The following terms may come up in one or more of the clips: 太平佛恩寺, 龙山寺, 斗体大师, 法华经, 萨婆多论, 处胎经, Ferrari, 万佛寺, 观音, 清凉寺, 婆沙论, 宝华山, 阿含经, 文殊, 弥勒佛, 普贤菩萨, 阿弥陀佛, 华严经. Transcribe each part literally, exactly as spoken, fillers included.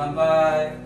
乾杯。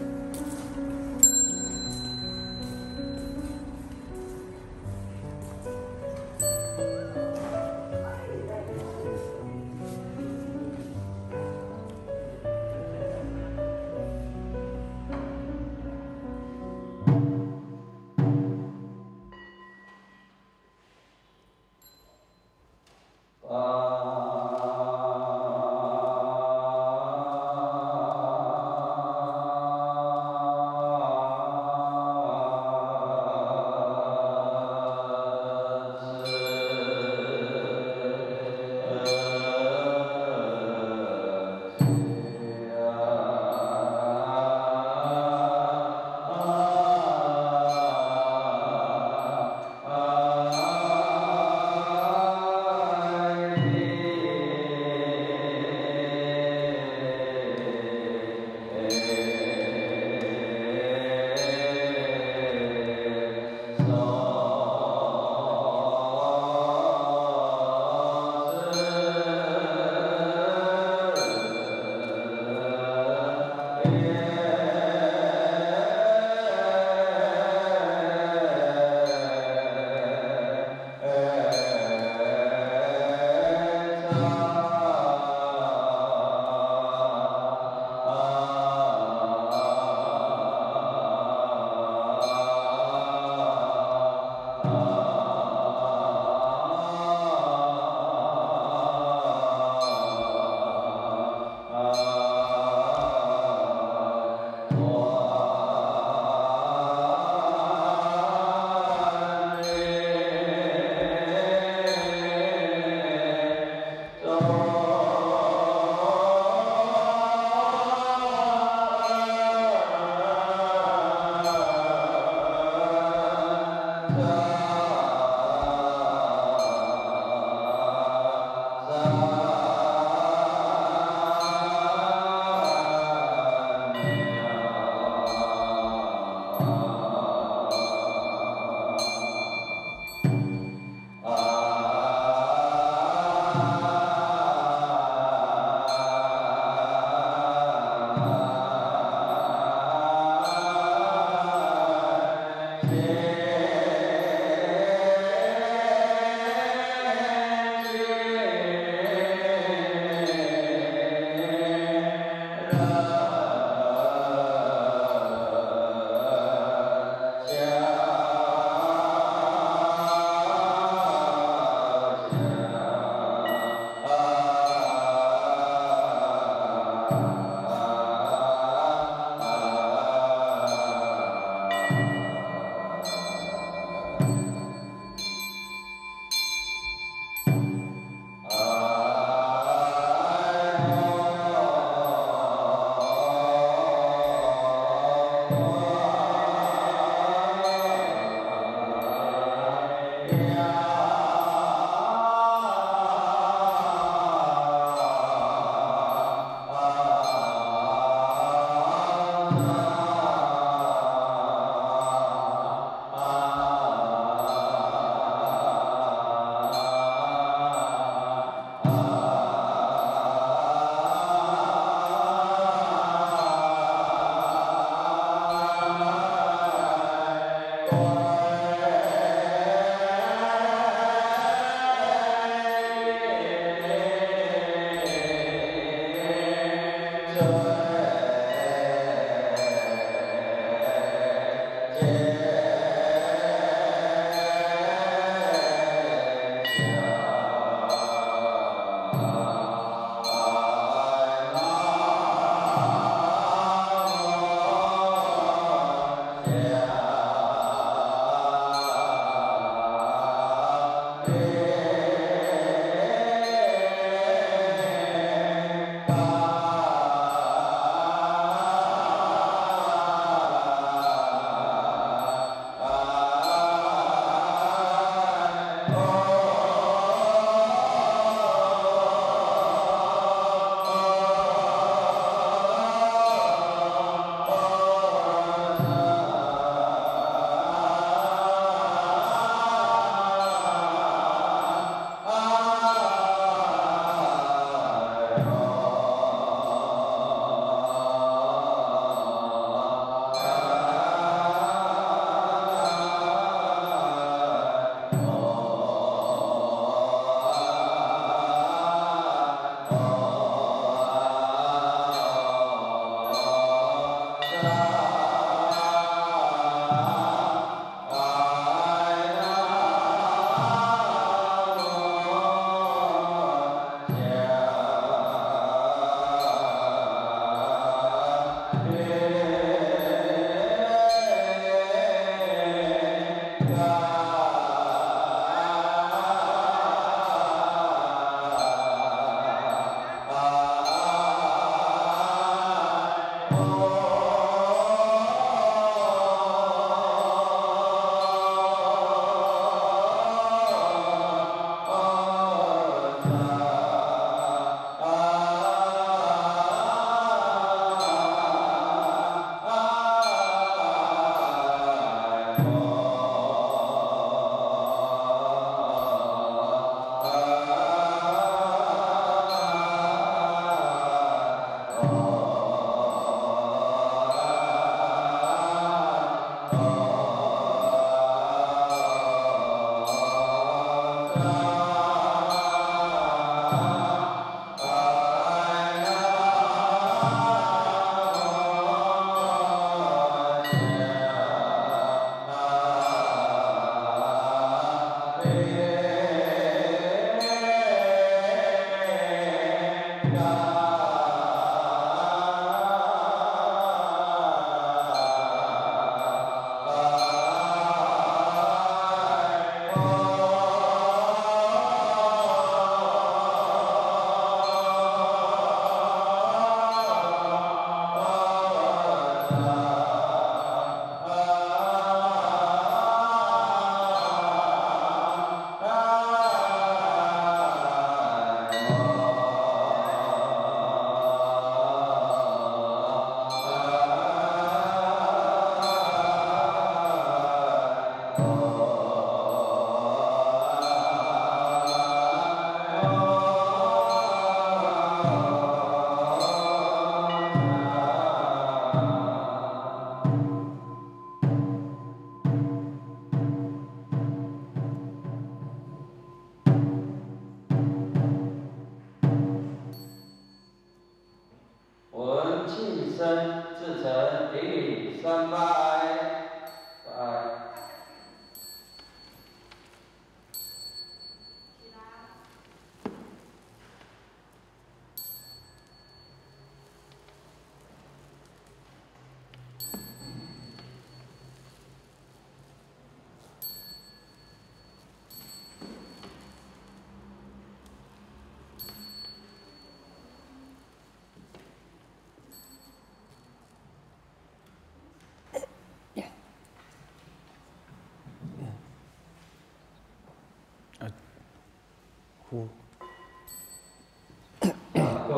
各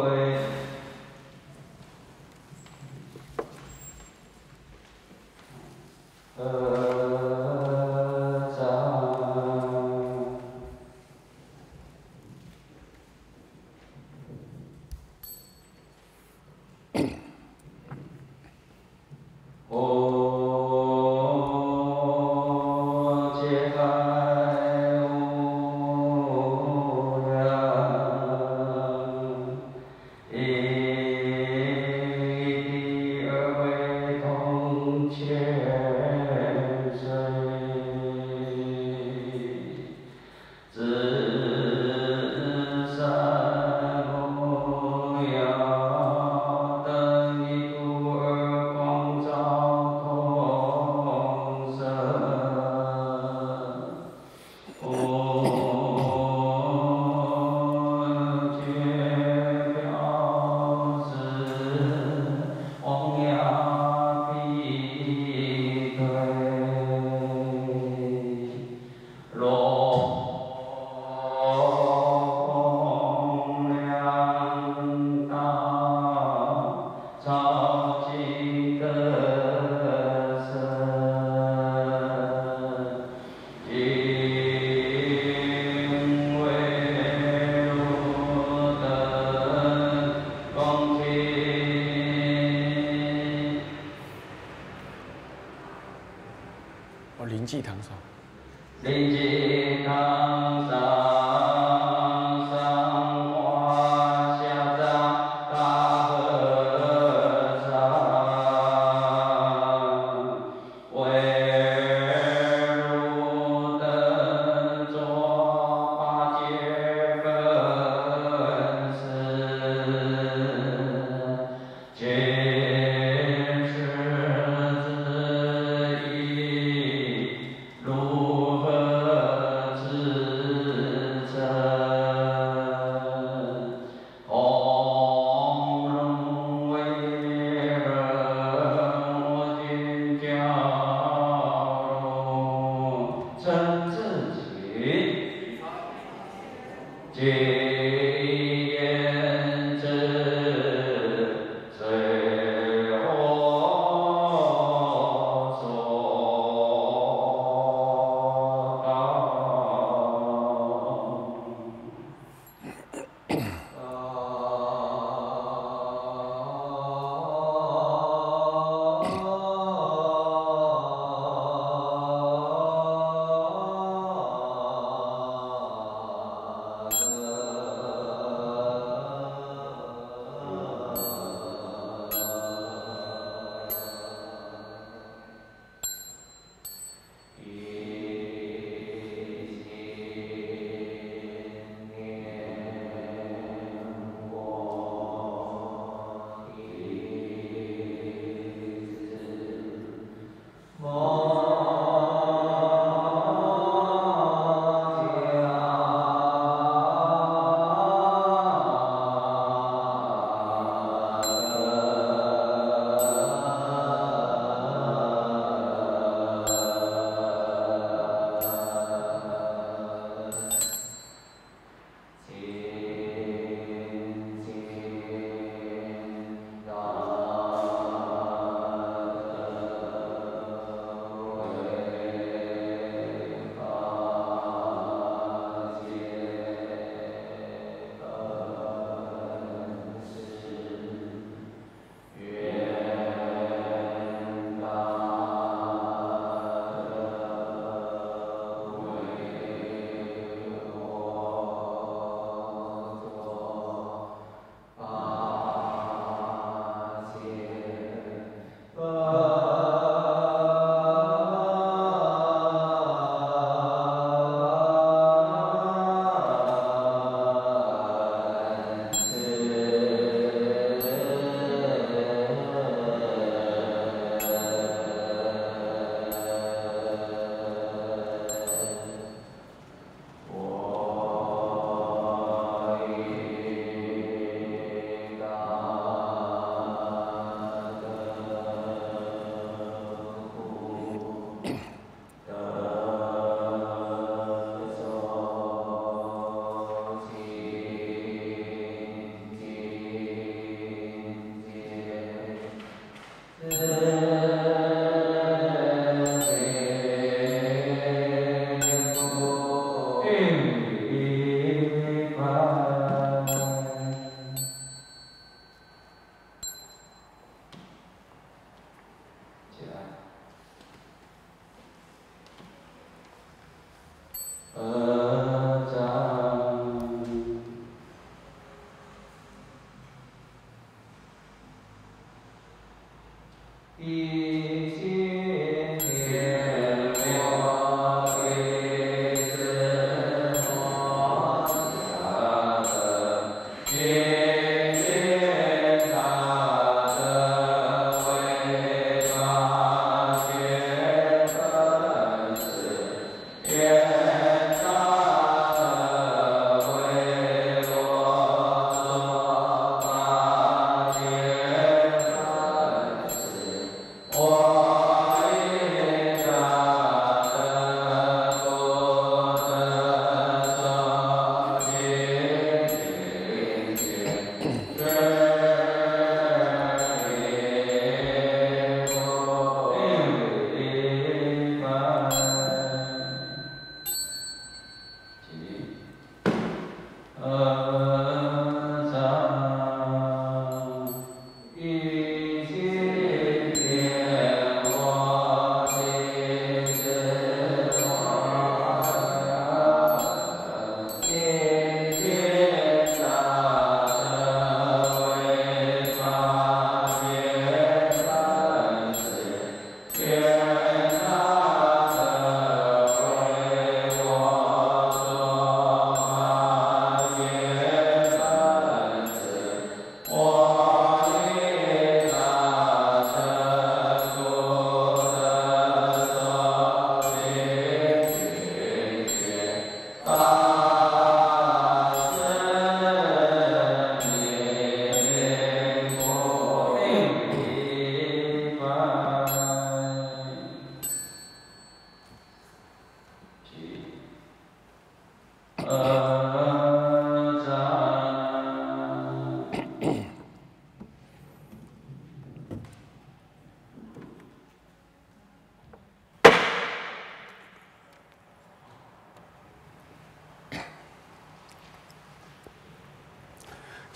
位，呃。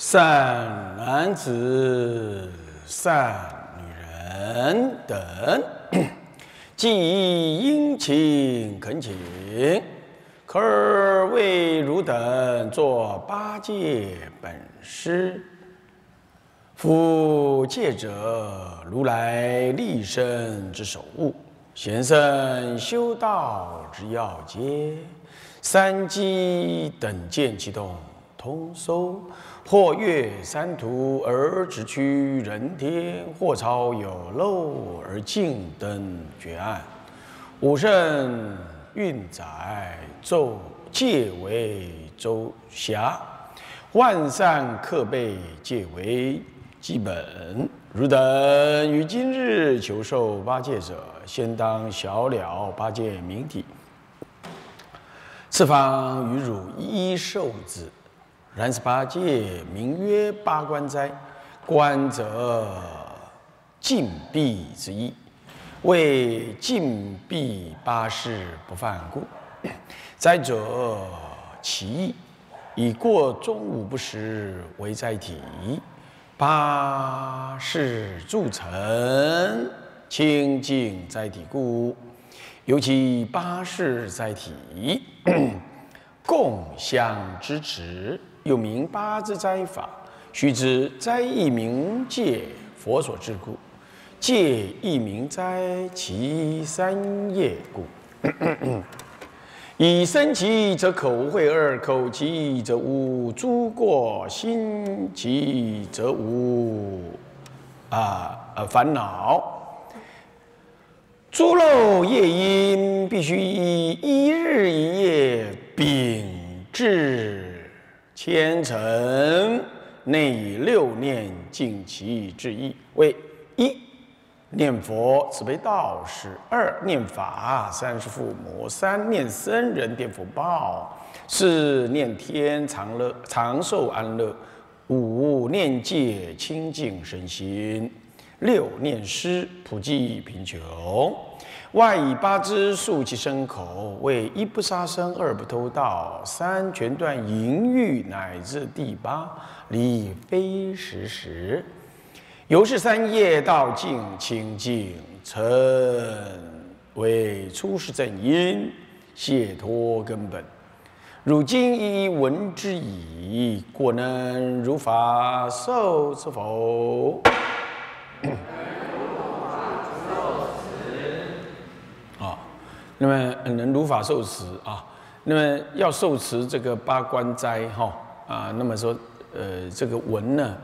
善男子、善女人等，既以殷勤恳请，可尔为汝等作八戒本师。夫戒者，如来立身之首务，贤圣修道之要阶，三机等见其动，通收。 或越三途而直趋人天，或超有漏而尽登绝岸。五圣运载昼戒为周侠，万善克备戒为基本。汝等于今日求受八戒者，先当晓了八戒名体，次方与汝一一受之。 然是八戒名曰八关斋，关者禁闭之意，为禁闭八事不犯故。斋者其意，以过中午不食为斋体，八事铸成清净斋体故。尤其八事斋体，共相支持。 又名八支斋法，须知斋亦名戒，佛所制故；戒亦名斋，其三业故。以身其则口无秽二，口其则无诸过，心其则无啊呃烦恼。诸漏业因必须以一日一夜秉至。 虔诚内以六念尽其至意，为一念佛慈悲道士；二念法三世父母；三念僧人念福报；四念天长乐长寿安乐；五念戒清净身心；六念施普济贫穷。 外以八支束其身口，为一不杀生，二不偷盗，三全断淫欲，乃至第八离非时时。由是三业道尽清净，成为出世正因，解脱根本。汝今一闻之矣，果能如法受持否？那么能如法受持啊，那么要受持这个八关斋哈啊，那么说呃这个文呢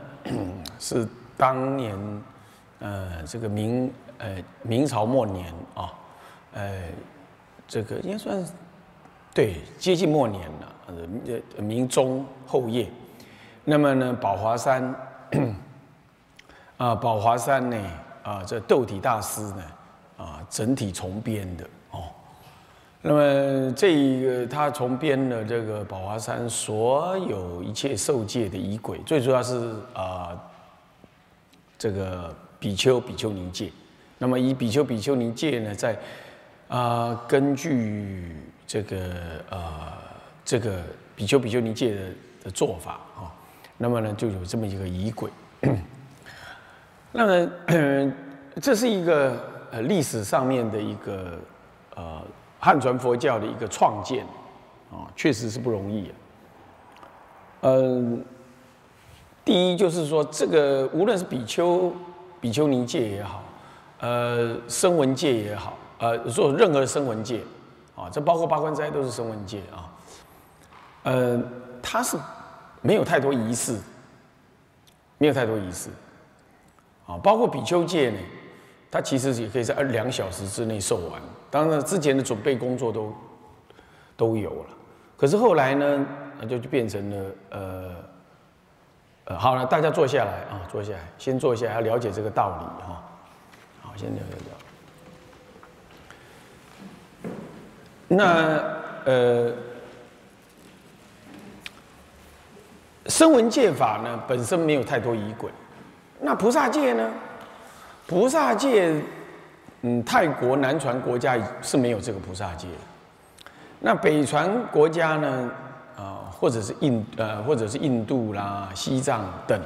是当年呃这个明呃明朝末年啊，呃这个应该算对接近末年了，呃明中后叶。那么呢宝华山啊宝华山呢啊这斗体大师呢啊整体重编的。 那么这个他重编了这个宝华山所有一切受戒的仪轨，最主要是啊、呃，这个比丘比丘尼戒。那么以比丘比丘尼戒呢，在啊、呃、根据这个呃这个比丘比丘尼界 的, 的做法啊、哦。那么呢，就有这么一个仪轨。那么、呃，这是一个呃历史上面的一个呃汉传佛教的一个创建啊、哦，确实是不容易、啊。嗯、呃，第一就是说，这个无论是比丘、比丘尼界也好，呃，声闻界也好，呃，做任何声闻界。 啊，这包括八关斋都是声闻界啊，呃，它是没有太多仪式，没有太多仪式，啊，包括比丘戒呢，它其实也可以在二两小时之内受完，当然之前的准备工作都都有了，可是后来呢，那就就变成了呃，呃，好了，大家坐下来啊，坐下来，先坐下来，要了解这个道理哈、啊，好，先了解道理。 那呃，声闻戒法呢本身没有太多仪轨，那菩萨戒呢？菩萨戒，嗯，泰国南传国家是没有这个菩萨戒的。那北传国家呢，啊、呃，或者是印呃，或者是印度啦、西藏等，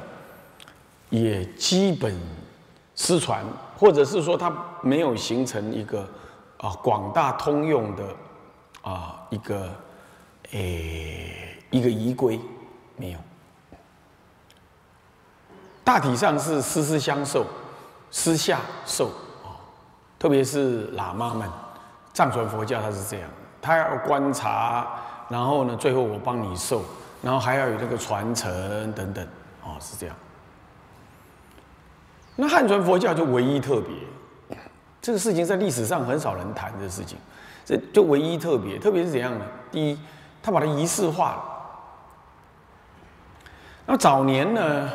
也基本失传，或者是说它没有形成一个。 啊，广大通用的啊一个诶、欸、一个仪规没有，大体上是私私相授，私下授啊，特别是喇嘛们，藏传佛教它是这样，他要观察，然后呢，最后我帮你授，然后还要有这个传承等等啊，是这样。那汉传佛教就唯一特别。 这个事情在历史上很少人谈的事情，这就唯一特别，特别是怎样呢？第一，他把它仪式化了。那早年呢，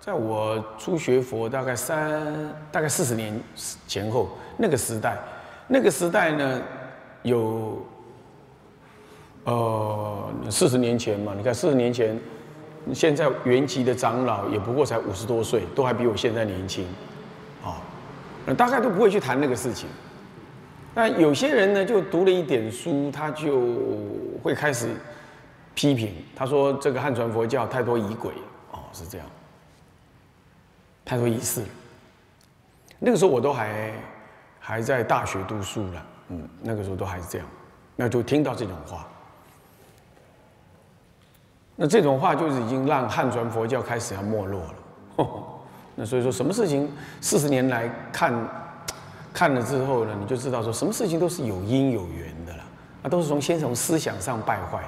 在我初学佛大概三大概四十年前后那个时代，那个时代呢，有呃四十年前嘛，你看四十年前，现在圆寂的长老也不过才五十多岁，都还比我现在年轻，啊、哦。 大概都不会去谈那个事情。那有些人呢，就读了一点书，他就会开始批评。他说：“这个汉传佛教太多仪轨了，哦，是这样，太多仪式了。”那个时候我都还还在大学读书了，嗯，那个时候都还是这样，那就听到这种话。那这种话就是已经让汉传佛教开始要没落了。呵呵 那所以说，什么事情四十年来看，看了之后呢，你就知道说什么事情都是有因有缘的啦，啊，都是从先从思想上败坏，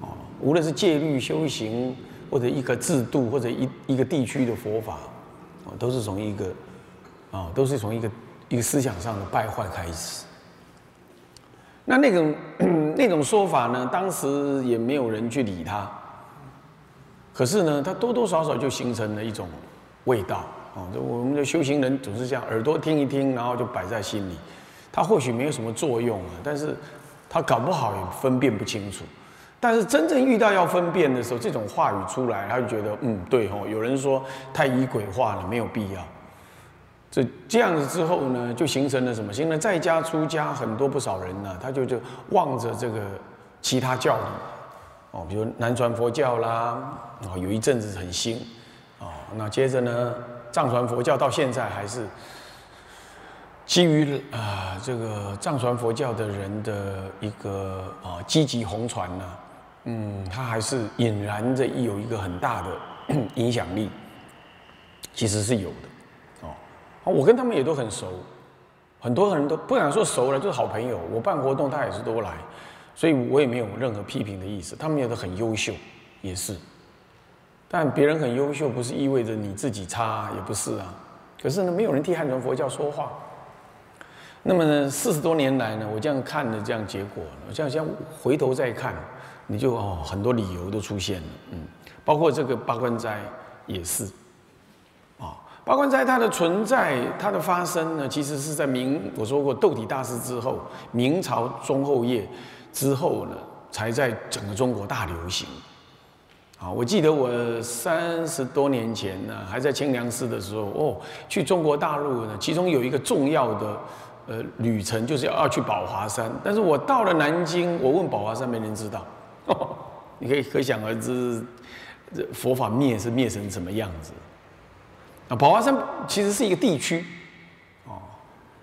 哦，无论是戒律修行，或者一个制度，或者一一个地区的佛法，哦，都是从一个，啊、哦，都是从一个一个思想上的败坏开始。那那种那种说法呢，当时也没有人去理它，可是呢，它多多少少就形成了一种。 味道啊，我们的修行人总是这样，耳朵听一听，然后就摆在心里。它或许没有什么作用啊，但是它搞不好也分辨不清楚。但是真正遇到要分辨的时候，这种话语出来，他就觉得嗯，对哦。有人说太仪轨化了，没有必要。这这样子之后呢，就形成了什么？形成在家出家很多不少人呢、啊，他就就望着这个其他教理哦，比如南传佛教啦，哦，有一阵子很兴。 哦，那接着呢，藏传佛教到现在还是基于啊、呃、这个藏传佛教的人的一个啊、呃、积极弘传呢、啊，嗯，它还是引燃着有一个很大的影响力，其实是有的哦。我跟他们也都很熟，很多人都不敢说熟了，就是好朋友。我办活动，他也是都来，所以我也没有任何批评的意思。他们也都很优秀，也是。 但别人很优秀，不是意味着你自己差，也不是啊。可是呢，没有人替汉传佛教说话。那么呢，四十多年来呢，我这样看的这样结果，我这样想回头再看，你就哦很多理由都出现了，嗯，包括这个八关斋也是，啊、哦，八关斋它的存在，它的发生呢，其实是在明我说过斗体大师之后，明朝中后叶之后呢，才在整个中国大流行。 啊，我记得我三十多年前呢，还在清凉寺的时候，哦，去中国大陆呢，其中有一个重要的呃旅程，就是要要去宝华山。但是我到了南京，我问宝华山，没人知道，呵呵你可以可想而知，佛法灭是灭成什么样子。啊，宝华山其实是一个地区，哦，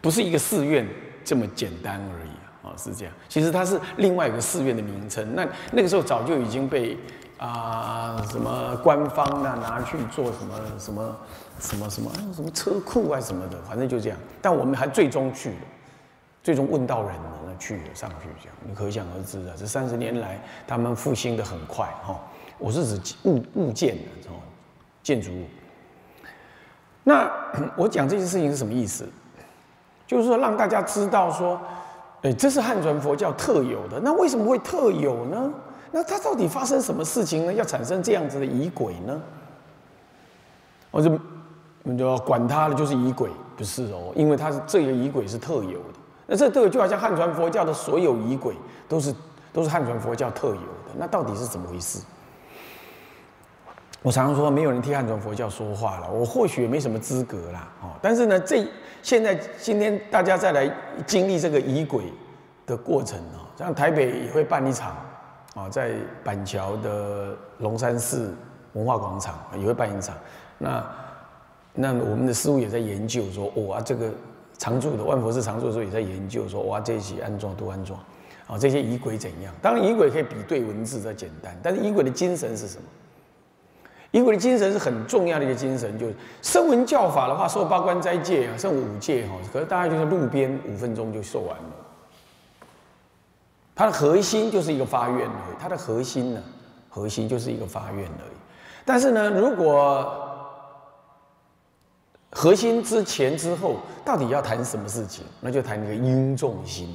不是一个寺院这么简单而已啊，是这样。其实它是另外一个寺院的名称。那那个时候早就已经被啊、呃、什么官方呢、啊、拿去做什么什么什么什么什么车库啊什么的，反正就这样。但我们还最终去了。 最终问到人了，那去了上去这样，你可想而知啊。这三十年来，他们复兴的很快哈、哦。我是指物物件的哦，建筑物。那我讲这件事情是什么意思？就是说让大家知道说，哎，这是汉传佛教特有的。那为什么会特有呢？那它到底发生什么事情呢？要产生这样子的仪轨呢？我就你就要管它了，就是仪轨，不是哦，因为它是这个仪轨是特有的。 那这特就好像汉传佛教的所有仪轨都是都是汉传佛教特有的，那到底是怎么回事？我常常说没有人替汉传佛教说话了，我或许也没什么资格啦，哦，但是呢，这现在今天大家再来经历这个仪轨的过程哦，像台北也会办一场啊，在板桥的龙山寺文化广场也会办一场，那那我们的师父也在研究说，哇、哦啊，这个。 常住的万佛寺常住的时候也在研究说，哇，这一期安装都安装，啊、哦，这些仪轨怎样？当然，仪轨可以比对文字的简单，但是仪轨的精神是什么？仪轨的精神是很重要的一个精神，就是声闻教法的话，受八关斋戒啊，剩五戒哈、哦，可是大概就是路边五分钟就受完了。它的核心就是一个发愿而已，它的核心呢，核心就是一个发愿而已。但是呢，如果 核心之前之后，到底要谈什么事情？那就谈那个殷重心，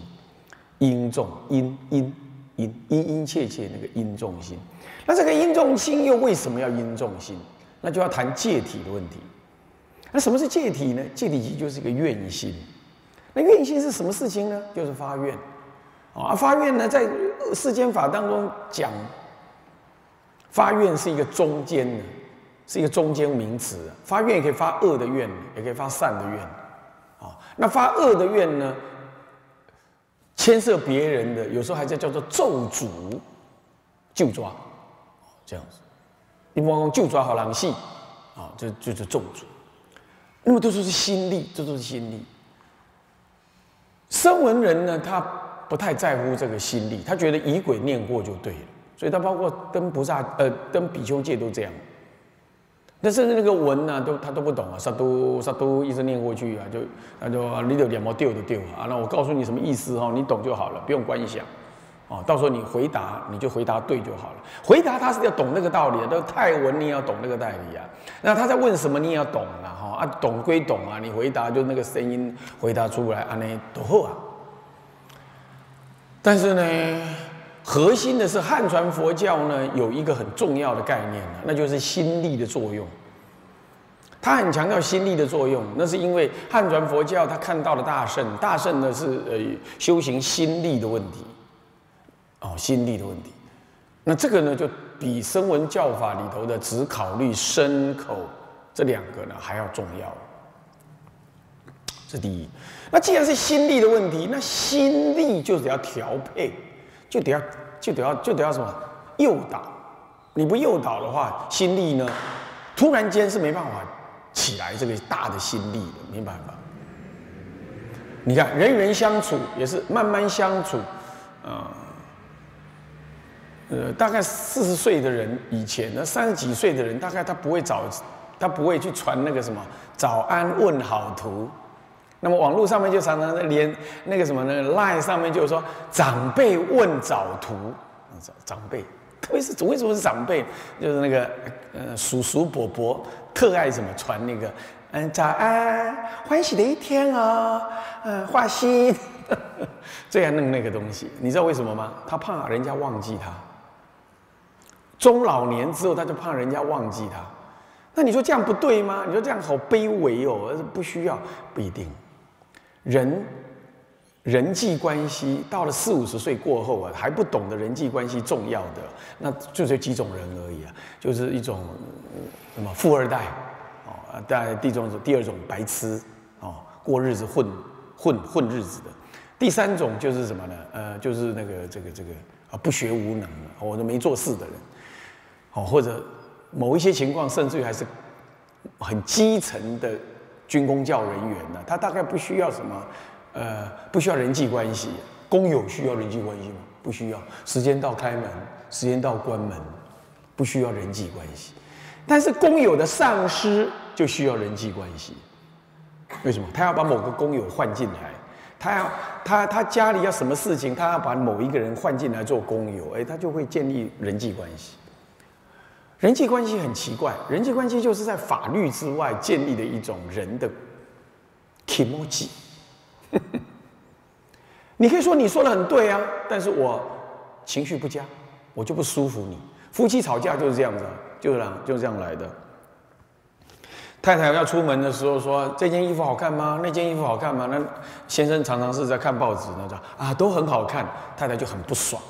殷重殷殷殷殷殷切切那个殷重心。那这个殷重心又为什么要殷重心？那就要谈戒体的问题。那什么是戒体呢？戒体其实就是一个愿心。那愿心是什么事情呢？就是发愿啊！发愿呢，在世间法当中讲，发愿是一个中间的。 是一个中间名词，发愿也可以发恶的愿，也可以发善的愿，啊，那发恶的愿呢，牵涉别人的，有时候还在叫做咒诅、就抓，这样子，一般讲就抓好狼戏，啊，这就是咒诅，那么这就是心力，这就是心力。声闻人呢，他不太在乎这个心力，他觉得仪轨念过就对了，所以他包括登菩萨、呃登比丘戒都这样。 那甚至那个文呢、啊，都他都不懂啊，沙都沙都一直念过去啊，就他就你有两毛丢就丢啊，那我告诉你什么意思哦，你懂就好了，不用观想，哦，到时候你回答你就回答对就好了，回答他是要懂那个道理啊，那泰文你也要懂那个道理啊，那他在问什么你也要懂啊，哈啊懂归懂啊，你回答就那个声音回答出来啊，那多好啊，但是呢，核心的是汉传佛教呢有一个很重要的概念、啊、那就是心力的作用。 他很强调心力的作用，那是因为汉传佛教他看到了大圣，大圣呢是呃修行心力的问题，哦，心力的问题。那这个呢，就比声闻教法里头的只考虑身口这两个呢还要重要。这第一。那既然是心力的问题，那心力就得要调配，就得要就得要就得要什么诱导？你不诱导的话，心力呢突然间是没办法。 起来，这个大的心力的，没办法。你看，人与人相处也是慢慢相处，啊、呃，呃，大概四十岁的人以前，那三十几岁的人，大概他不会找，他不会去传那个什么早安问好图。那么网络上面就常常连那个什么呢 ，Line 上面就是说长辈问早图，长长辈。 为什为什么是长辈？就是那个呃叔叔伯伯特爱什么传那个嗯早安欢喜的一天哦，嗯画心，最爱弄那个东西。你知道为什么吗？他怕人家忘记他。中老年之后他就怕人家忘记他。那你说这样不对吗？你说这样好卑微哦，不需要不一定。人。 人际关系到了四五十岁过后啊，还不懂得人际关系重要的，那就这几种人而已啊，就是一种什么富二代哦，当然第一种第二种白痴哦，过日子混混混日子的，第三种就是什么呢？呃，就是那个这个这个啊不学无能啊，或者没做事的人，哦，或者某一些情况，甚至于还是很基层的军公教人员呢、啊，他大概不需要什么，呃，不需要人际关系。工友需要人际关系吗？不需要。时间到开门，时间到关门，不需要人际关系。但是工友的上司就需要人际关系。为什么？他要把某个工友换进来。 他要他他家里要什么事情，他要把某一个人换进来做工友，哎，他就会建立人际关系。人际关系很奇怪，人际关系就是在法律之外建立的一种人的 kimoji。你可以说你说的很对啊，但是我情绪不佳，我就不舒服你。夫妻吵架就是这样子，就是这样，就是这样来的。 太太要出门的时候说：“这件衣服好看吗？那件衣服好看吗？”那先生常常是在看报纸呢，说啊都很好看。太太就很不爽，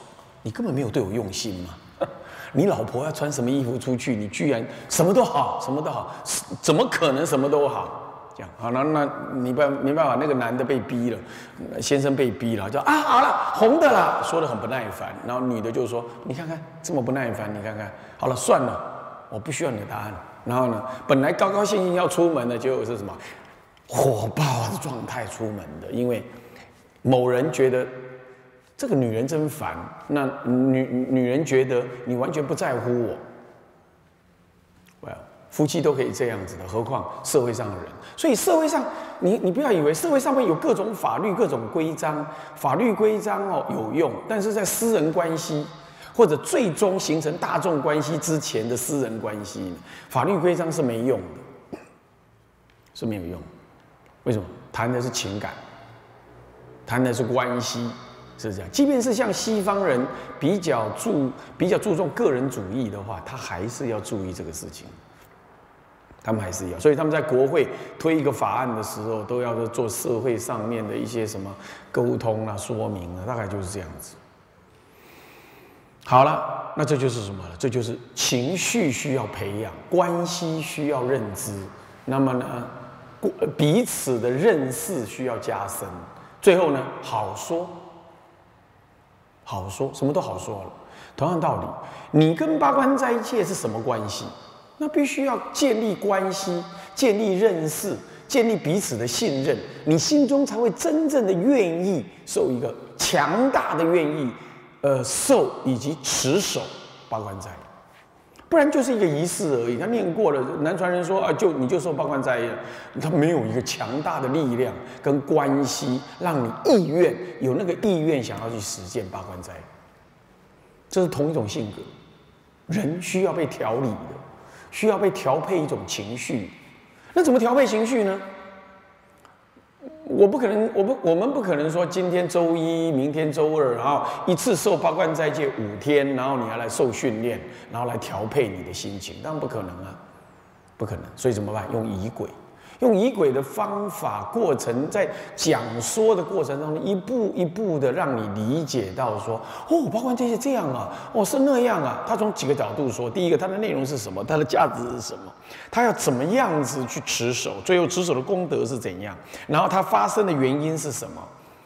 你根本没有对我用心嘛！你老婆要穿什么衣服出去，你居然什么都好，什么都好，怎么可能什么都好？这样好了，那你办没办法，那个男的被逼了，先生被逼了，就啊好了，红的啦，说得很不耐烦。然后女的就说：“你看看这么不耐烦，你看看好了，算了，我不需要你的答案。” 然后呢，本来高高兴兴要出门的，结果是什么？火爆的状态出门的，因为某人觉得这个女人真烦，那女女人觉得你完全不在乎我。Well， 夫妻都可以这样子的，何况社会上的人。所以社会上，你你不要以为社会上面有各种法律、各种规章，法律规章哦有用，但是在私人关系。 或者最终形成大众关系之前的私人关系，法律规章是没用的，是没有用的。为什么？谈的是情感，谈的是关系，是这样。即便是像西方人比较注比较注重个人主义的话，他还是要注意这个事情，他们还是要。所以他们在国会推一个法案的时候，都要做社会上面的一些什么沟通啊、说明啊，大概就是这样子。 好了，那这就是什么了？这就是情绪需要培养，关系需要认知，那么呢，彼此的认识需要加深。最后呢，好说，好说，什么都好说了。同样道理，你跟八关斋戒是什么关系？那必须要建立关系，建立认识，建立彼此的信任，你心中才会真正的愿意受一个强大的愿意。 呃，受以及持守八关斋，不然就是一个仪式而已。他念过了，南传人说啊，就你就受八关斋了，他没有一个强大的力量跟关系，让你意愿有那个意愿想要去实践八关斋。这是同一种性格，人需要被调理的，需要被调配一种情绪。那怎么调配情绪呢？ 我不可能，我不，我们不可能说今天周一，明天周二，然后一次受八关斋戒五天，然后你要来受训练，然后来调配你的心情，当然不可能啊，不可能。所以怎么办？用仪轨，用仪轨的方法过程，在讲说的过程当中，一步一步的让你理解到说，哦，八关斋戒这样啊，哦是那样啊。他从几个角度说，第一个，它的内容是什么？它的价值是什么？ 他要怎么样子去持守？最后持守的功德是怎样？然后他发生的原因是什么？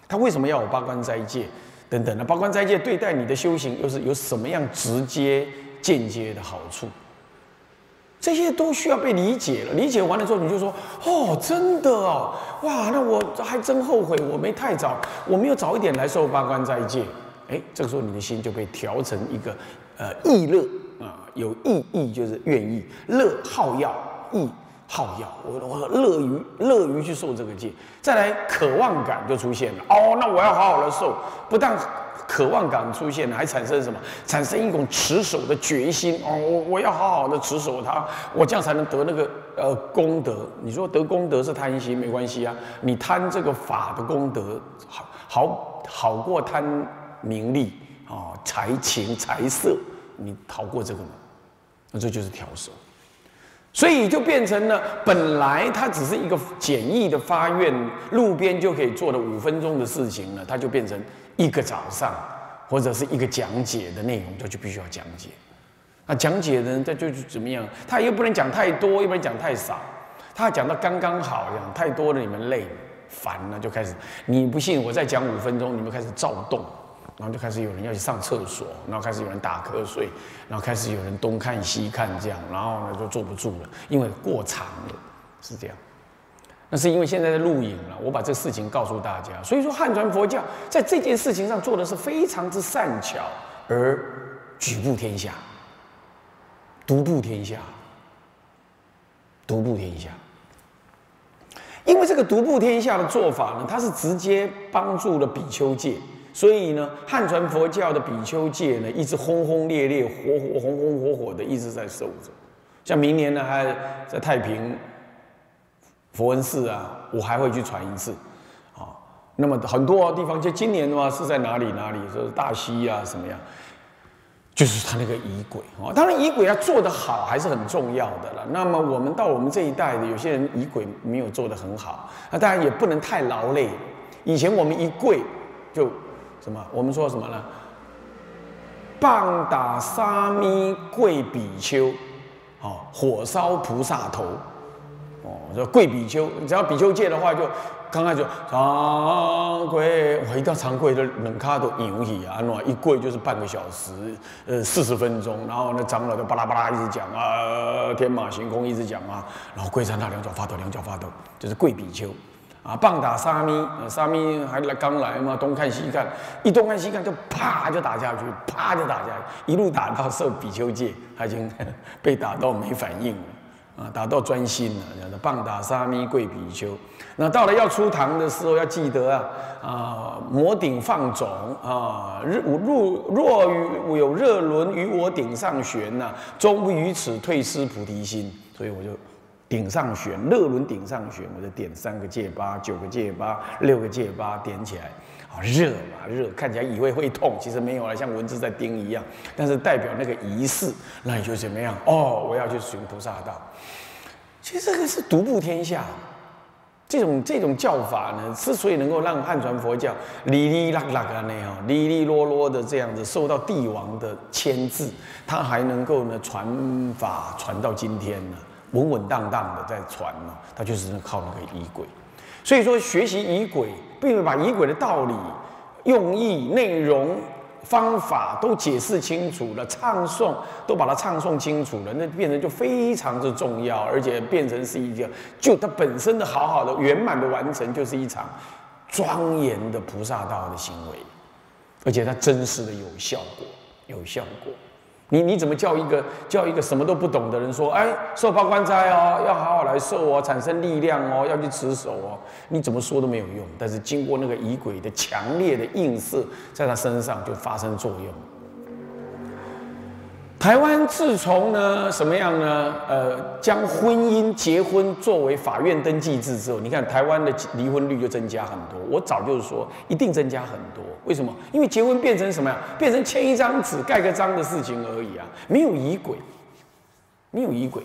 他为什么要有八关斋戒？等等的，八关斋戒对待你的修行又是有什么样直接、间接的好处？这些都需要被理解了。理解完了之后，你就说：哦，真的哦，哇，那我还真后悔，我没太早，我没有早一点来受八关斋戒。哎，这个时候你的心就被调成一个呃意乐。 啊、嗯，有意义就是愿意乐好药，意好药，我我乐于乐于去受这个戒，再来渴望感就出现了。哦，那我要好好的受，不但渴望感出现了，还产生什么？产生一种持守的决心。哦，我我要好好的持守它，我这样才能得那个呃功德。你说得功德是贪心，没关系啊，你贪这个法的功德，好好好过贪名利啊、哦、财情财色。 你逃过这个吗？那这就是调守，所以就变成了本来它只是一个简易的发愿，路边就可以做的五分钟的事情呢，它就变成一个早上或者是一个讲解的内容，它就必须要讲解。那讲解的人，他就怎么样？他又不能讲太多，又不能讲太少，他讲到刚刚好，讲太多了你们累了烦了，就开始你不信我再讲五分钟，你们开始躁动。然后就开始有人要去上厕所，然后开始有人打瞌睡，然后开始有人东看西看这样，然后呢就坐不住了，因为过长了，是这样。那是因为现在在录影了，我把这事情告诉大家，所以说汉传佛教在这件事情上做的是非常之善巧，而举步天下，独步天下，独步天下。 因为这个独步天下的做法呢，它是直接帮助了比丘戒，所以呢，汉传佛教的比丘戒呢，一直轰轰烈烈、火火红红火火的一直在受着。像明年呢，还在太平佛恩寺啊，我还会去传一次啊、哦。那么很多地方，就今年的话是在哪里哪里，就是大溪啊什么样。 就是他那个仪轨啊，当然仪轨要做得好还是很重要的了。那么我们到我们这一代的，有些人仪轨没有做得很好，那当然也不能太劳累。以前我们一跪就什么，我们说什么呢？棒打沙弥跪比丘，哦，火烧菩萨头，哦，就跪比丘。只要比丘戒的话就，就刚开始长跪，我一到长跪就冷卡都牛起啊，喏，一跪就是半个小时，呃，四十分钟，然后那长老就巴拉巴拉一直讲啊，天马行空一直讲啊，然后跪在那两脚发抖，两脚发抖，就是跪比丘，啊，棒打沙弥，沙弥还来刚来嘛，东看西看，一东看西看就啪就打下去，啪就打下去，一路打到受比丘戒，他已经被打到没反应了。 啊，打到专心了，叫做棒打沙弥跪比丘。那到了要出堂的时候，要记得啊啊，摩顶放踵啊，若若于有热轮于我顶上悬呐、啊，终不于此退失菩提心。所以我就顶上悬，热轮顶上悬，我就点三个戒八、九个戒八、六个戒八，点起来。啊，热嘛热，看起来以为会痛，其实没有了，像蚊子在叮一样。但是代表那个仪式，那你就怎么样？哦，我要去寻菩萨道。 其实这个是独步天下，这种这种教法呢，之所以能够让汉传佛教哩哩啦啦的那样，哩哩啰啰的这样子受到帝王的牵制，它还能够呢传法传到今天呢，稳稳当当的在传呢，它就是靠那个仪轨。所以说，学习仪轨，并把仪轨的道理、用意、内容。 方法都解释清楚了，唱诵都把它唱诵清楚了，那变成就非常之重要，而且变成是一个就它本身的好好的圆满的完成，就是一场庄严的菩萨道的行为，而且它真实的有效果，有效果。你你怎么叫一个叫一个什么都不懂的人说，哎，受八关斋哦，要好好来受哦，产生力量哦，要去持守哦，你怎么说都没有用。但是经过那个仪轨的强烈的映射，在他身上就发生作用。台湾自从呢什么样呢？呃，将婚姻结婚作为法院登记制之后，你看台湾的离婚率就增加很多。我早就是说，一定增加很多。 为什么？因为结婚变成什么呀？变成签一张纸、盖个章的事情而已啊，没有仪轨，没有仪轨，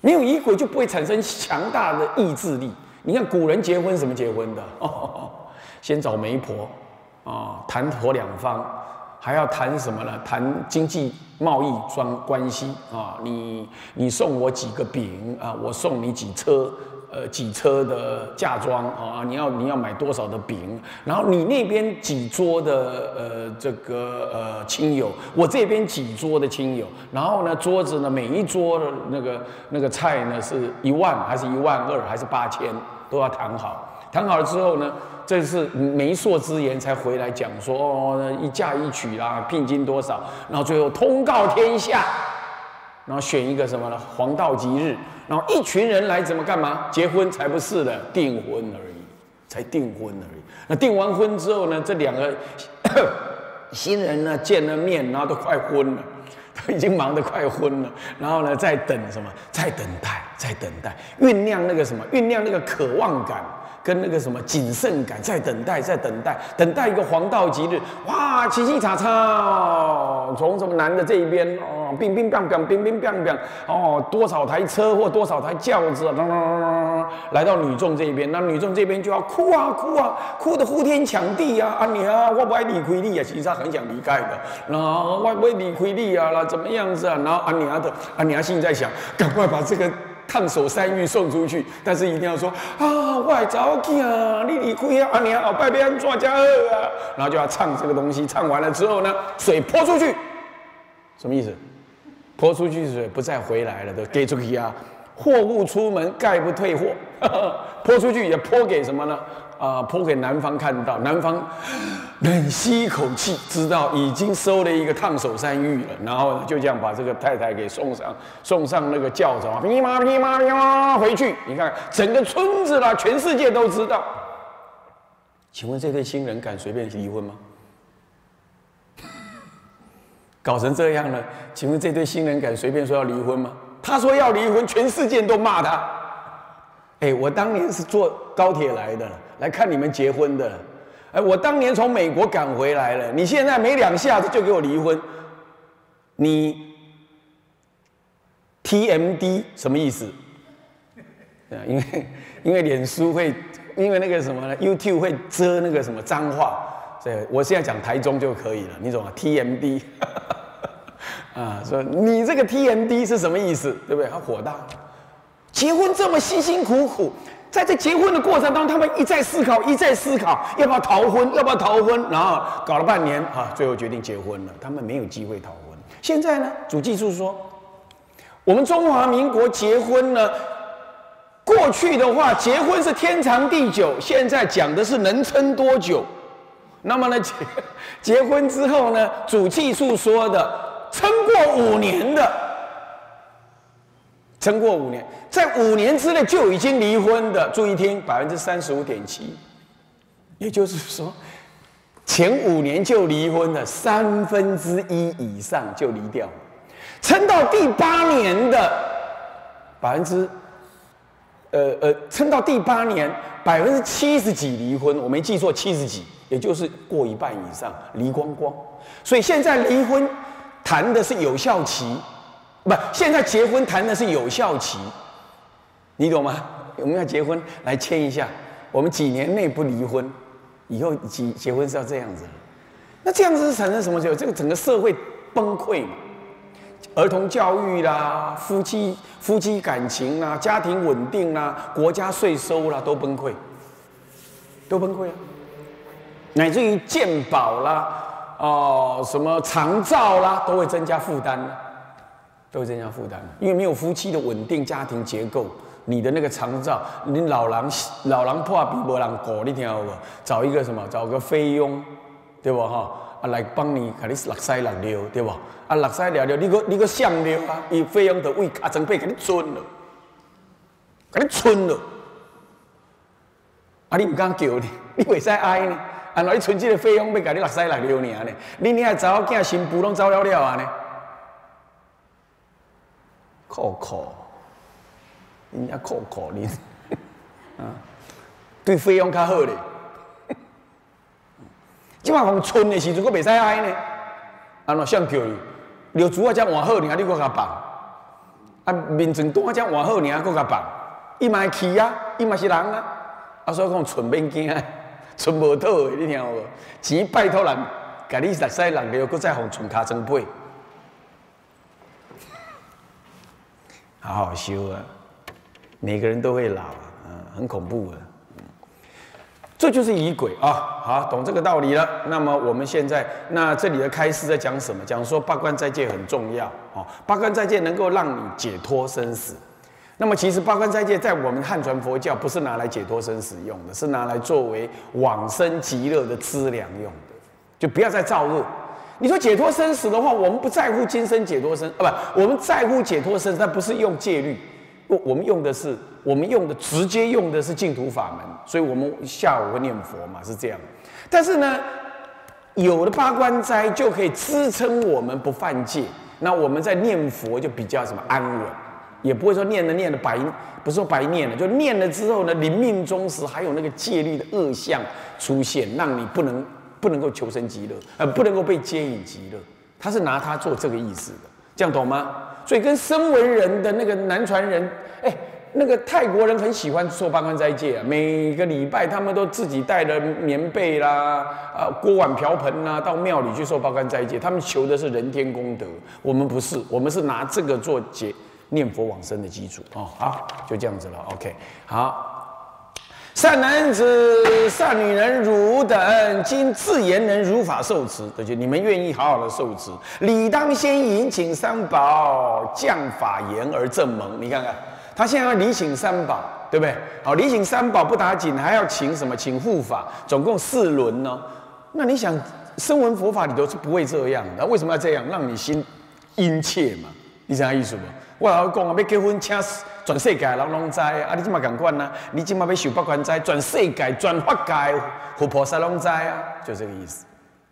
没有仪轨就不会产生强大的意志力。你看古人结婚什么结婚的？哦、先找媒婆啊，谈妥两方，还要谈什么呢？谈经济贸易关系啊，你你送我几个饼啊，我送你几车。 呃，几车的嫁妆啊、哦？你要你要买多少的饼？然后你那边几桌的呃这个呃亲友，我这边几桌的亲友。然后呢，桌子呢，每一桌的那个那个菜呢，是一万还是一万二还是八千，都要谈好。谈好了之后呢，这是媒妁之言才回来讲说哦，一嫁一娶啦，聘金多少？然后最后通告天下。 然后选一个什么呢？黄道吉日，然后一群人来怎么干嘛？结婚才不是的，订婚而已，才订婚而已。那订完婚之后呢？这两个新人呢见了面，然后都快昏了，都已经忙得快昏了。然后呢，再等什么？再等待，再等待，酝酿那个什么？酝酿那个渴望感。 跟那个什么谨慎感，在等待，在等待，等待一个黄道吉日，哇，奇奇叉叉，从什么男的这一边哦，乒乒乓乓，乒乒乓乓，哦，多少台车或多少台轿子，啷啷啷啷，来到女众这一边，那女众这边就要哭啊哭啊，哭得呼天抢地啊，啊你啊，我不爱理亏你啊，其实他很想离开的，然后我不爱理亏你啊，啦怎么样子啊，然后啊你啊的，啊你啊心里在想，赶快把这个。 他烫手山芋送出去，但是一定要说啊，我的早起啊，你离开啊，你啊，拜拜，安怎才好啊？然后就要唱这个东西，唱完了之后呢，水泼出去，什么意思？泼出去水不再回来了，都给出去啊。货物出门概不退货，泼出去也泼给什么呢？啊、呃，泼给南方看到，南方忍吸一口气，知道已经收了一个烫手山芋了，然后就这样把这个太太给送上，送上那个轿子啊，噼啪噼啪噼啪回去。你看，整个村子啦，全世界都知道。请问这对新人敢随便离婚吗？搞成这样了，请问这对新人敢随便说要离婚吗？他说要离婚，全世界都骂他。哎，我当年是坐高铁来的，来看你们结婚的。哎，我当年从美国赶回来了，你现在没两下子就给我离婚，你 T M D 什么意思？因为因为脸书会，因为那个什么呢 ，YouTube 会遮那个什么脏话，所以我现在讲台中就可以了，你懂吗 ？T M D 啊，说你这个 T M D 是什么意思？对不对？他火大。结婚这么辛辛苦苦，在这结婚的过程当中，他们一再思考，一再思考，要不要逃婚，要不要逃婚，然后搞了半年啊，最后决定结婚了。他们没有机会逃婚。现在呢，主计处说，我们中华民国结婚呢，过去的话，结婚是天长地久，现在讲的是能撑多久。那么呢，结结婚之后呢，主计处说的，撑过五年的。撑过五年，在五年之内就已经离婚的，注意听，百分之三十五点七，也就是说，前五年就离婚的三分之一以上就离掉，撑到第八年的百分之，呃呃，撑到第八年百分之七十几离婚，我没记错，七十几，也就是过一半以上离光光，所以现在离婚谈的是有效期。不，现在结婚谈的是有效期，你懂吗？我们要结婚来签一下，我们几年内不离婚，以后结结婚是要这样子。那这样子是产生什么结果？这个整个社会崩溃嘛，儿童教育啦，夫妻夫妻感情啦，家庭稳定啦，国家税收啦都崩溃，都崩溃啊，乃至于健保啦，哦、呃、什么长照啦，都会增加负担。都会增加负担，因为没有夫妻的稳定家庭结构，你的那个长照，你老人老人怕比无人顾，你听好不？找一个什么？找个菲佣，对不哈？啊来帮你，给你六塞六尿，对不？啊六塞六尿，你个你个想尿啊？伊菲佣就为啊准备给你存了，给你存了，啊你唔敢叫呢，你袂使哀呢，啊那你存这个菲佣要给你六塞六尿尔呢？你你个查某囝新妇拢走了了啊呢？靠靠，人家靠靠你，啊，对费用较好咧。即马讲春的时阵，佫袂使挨呢。安怎想叫你？尿珠啊才换好，你啊你佫甲放。啊，面床单啊才换好，你啊佫甲放。伊嘛去啊，伊嘛是人啊。啊，所以讲春免惊，春无倒的，你听有无？钱拜托人，甲你六屎六尿，佫再放春卡装配。好好修啊！每个人都会老啊，嗯、很恐怖啊、嗯。这就是仪轨啊，好，懂这个道理了。那么我们现在，那这里的开示在讲什么？讲说八关斋戒很重要哦，八关斋戒能够让你解脱生死。那么其实八关斋戒在我们汉传佛教不是拿来解脱生死用的，是拿来作为往生极乐的资粮用的，就不要再造恶。你说解脱生死的话，我们不在乎今生解脱生啊，不，我们在乎解脱生死，但不是用戒律，我我们用的是我们用的直接用的是净土法门，所以我们下午会念佛嘛，是这样。但是呢，有了八关斋就可以支撑我们不犯戒，那我们在念佛就比较什么安稳，也不会说念了念了白，不是说白念了，就念了之后呢，临命终时还有那个戒律的恶相出现，让你不能。不能够求生极乐，呃，不能够被接引极乐，他是拿他做这个意思的，这样懂吗？所以跟声闻人的那个南传人，哎、欸，那个泰国人很喜欢做八关斋戒啊，每个礼拜他们都自己带了棉被啦、啊锅碗瓢盆啦、啊，到庙里去受八关斋戒，他们求的是人天功德，我们不是，我们是拿这个做解念佛往生的基础哦。好，就这样子了。OK， 好，善男子、善女人，汝等今自言人如法受持，对不对？你们愿意好好的受持，理当先引请三宝降法言而正蒙。你看看，他现在要礼请三宝。 对不对？好，礼请三宝不打紧，还要请什么？请护法，总共四轮呢、哦。那你想，声闻佛法里头是不会这样的，为什么要这样？让你心殷切嘛，你知道意思不？我老讲啊，要结婚请全世界人拢知道，啊，你即马共款啊，你即马要受八关斋，全世界全法界佛菩萨拢知道啊，就这个意思，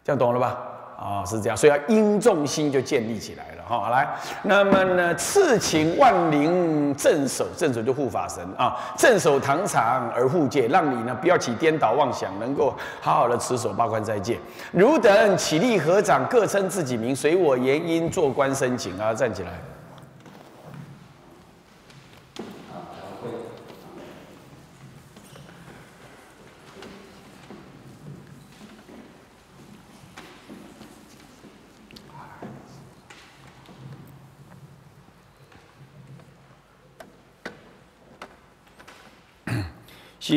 这样懂了吧？ 啊、哦，是这样，所以要因重心就建立起来了哈、哦。来，那么呢，次请万灵镇守，镇守就护法神啊，镇、哦、守堂场而护戒，让你呢不要起颠倒妄想，能够好好的持守八关斋戒。汝等起立合掌，各称自己名，随我言音做观身请啊，站起来。 相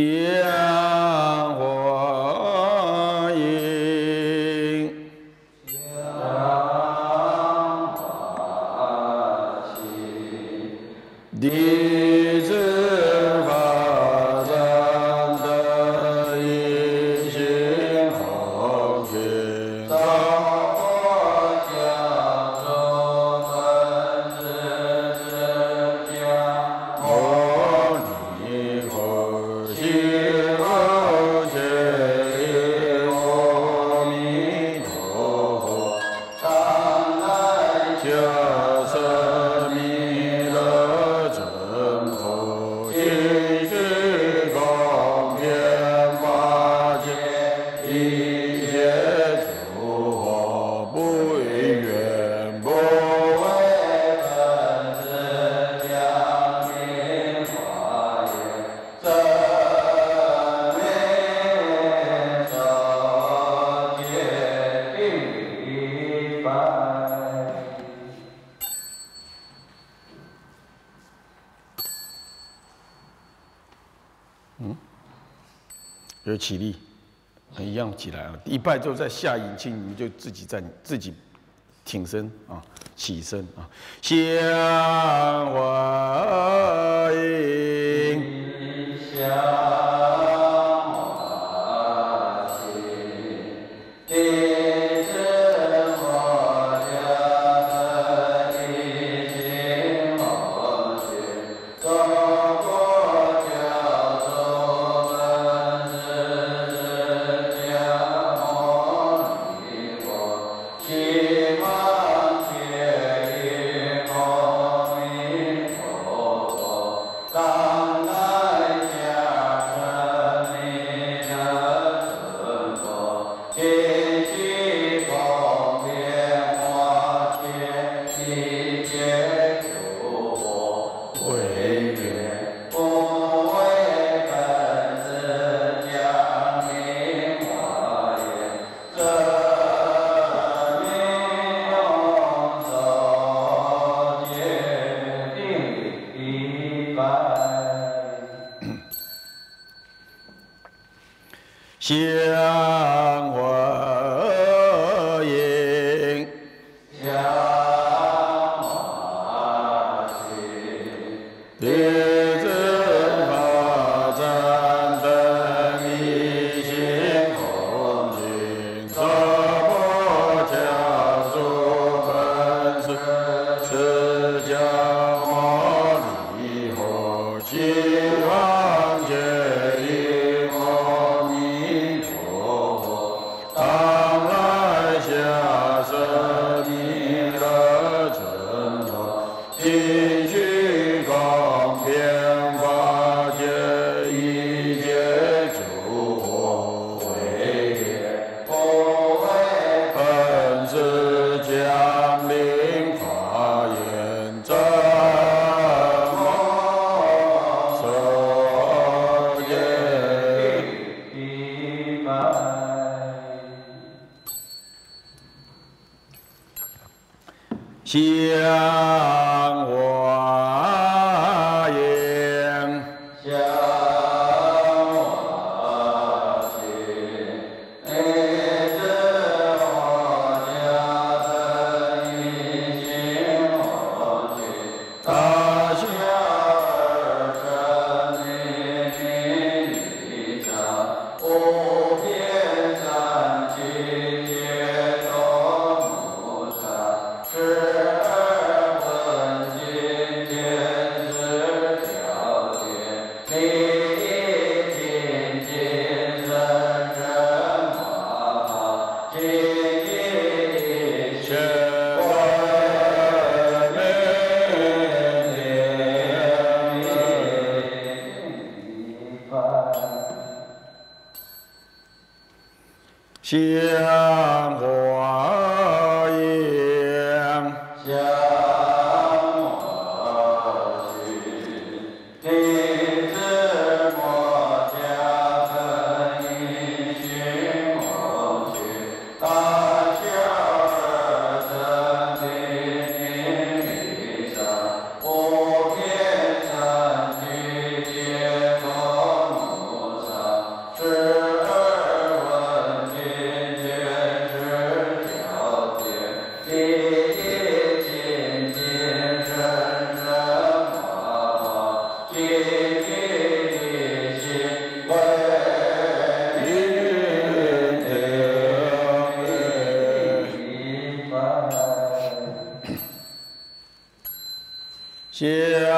和应，相和气，弟子法善得一心合聚，造我家中三世之家，摩尼佛。 就起立，一样起来啊！一拜之后再下引磬，你就自己站，自己挺身啊，起身啊，相和应。 相和应，相和气，弟子法善得一心合聚，造我家中三世之家，摩尼佛心。 Amen. 香花影，香花影，一枝花香，一心花去，大雪儿沉，泥泥沙，无边山去，皆都菩萨。 香花影，香花影，一枝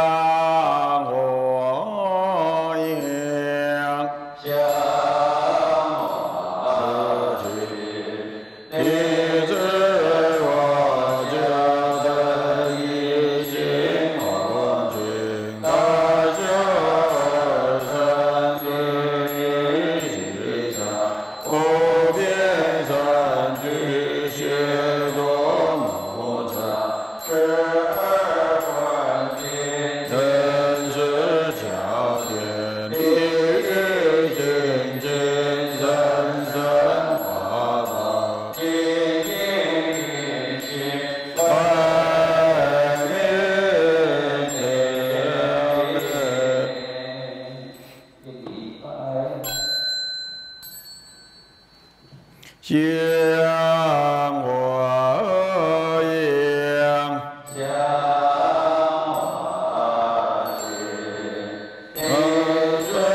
花香，一心花去，大雪儿沉，泥泥沙，无边山去，皆都菩萨。 香花影，香花去，一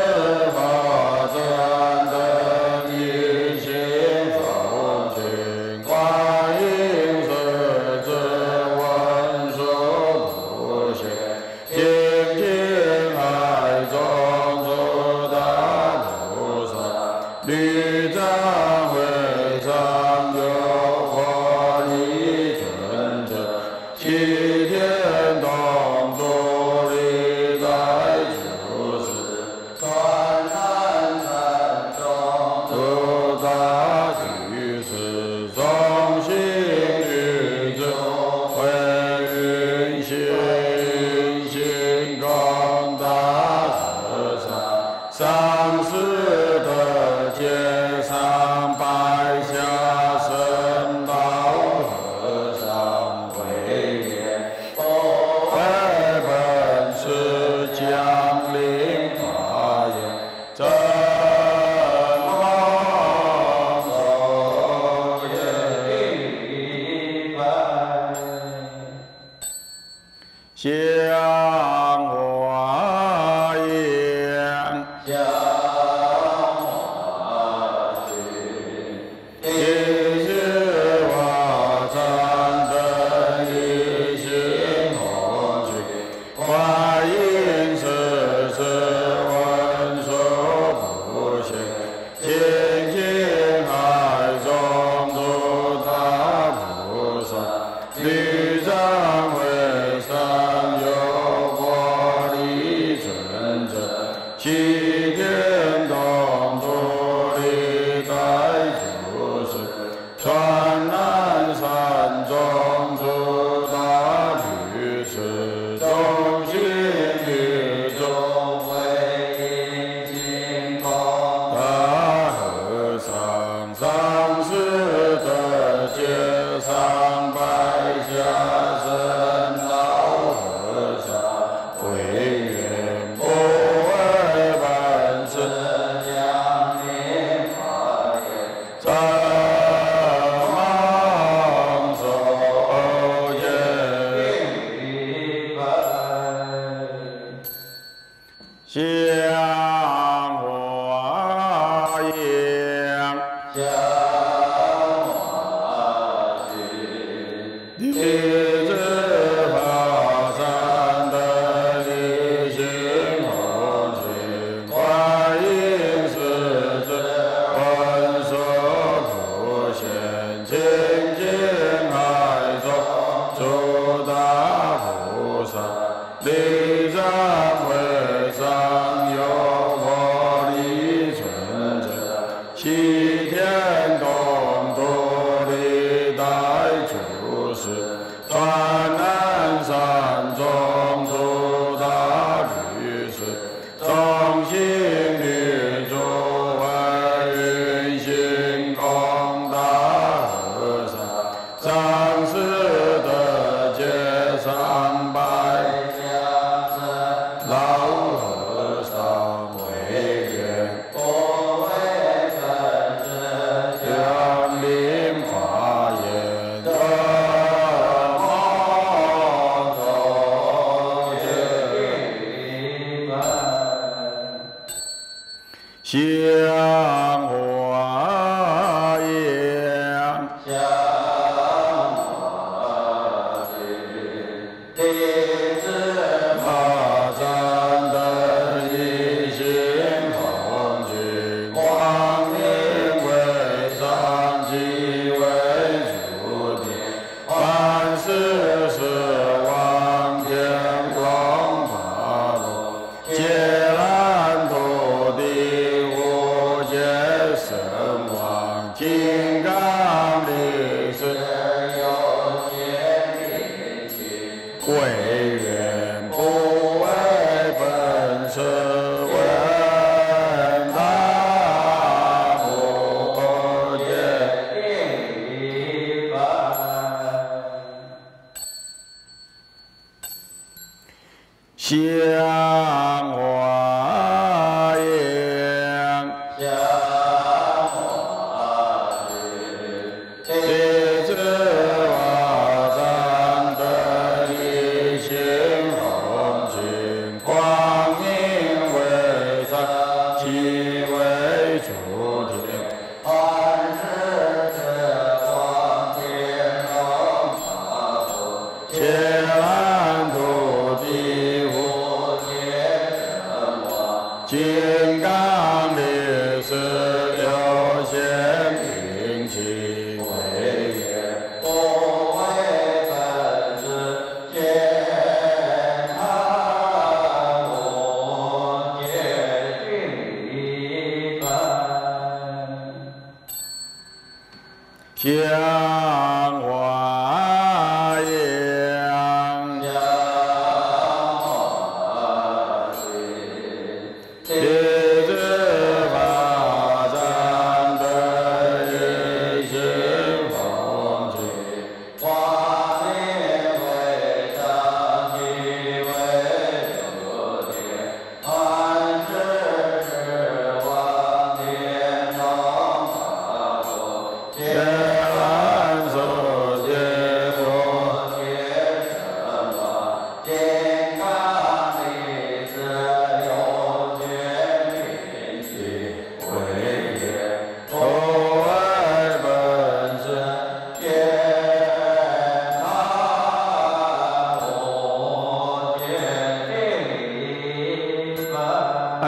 枝花香，一心花去，大雪儿沉，泥沙，无边山去，皆都菩萨。 香花影，香花去，一枝花香，一心花去，观音世子闻所不见。 香花影，香花去，一枝花香，一心花去，观音世子闻所不见，清净海中诸大菩萨，律藏慧。 上师的街上摆下。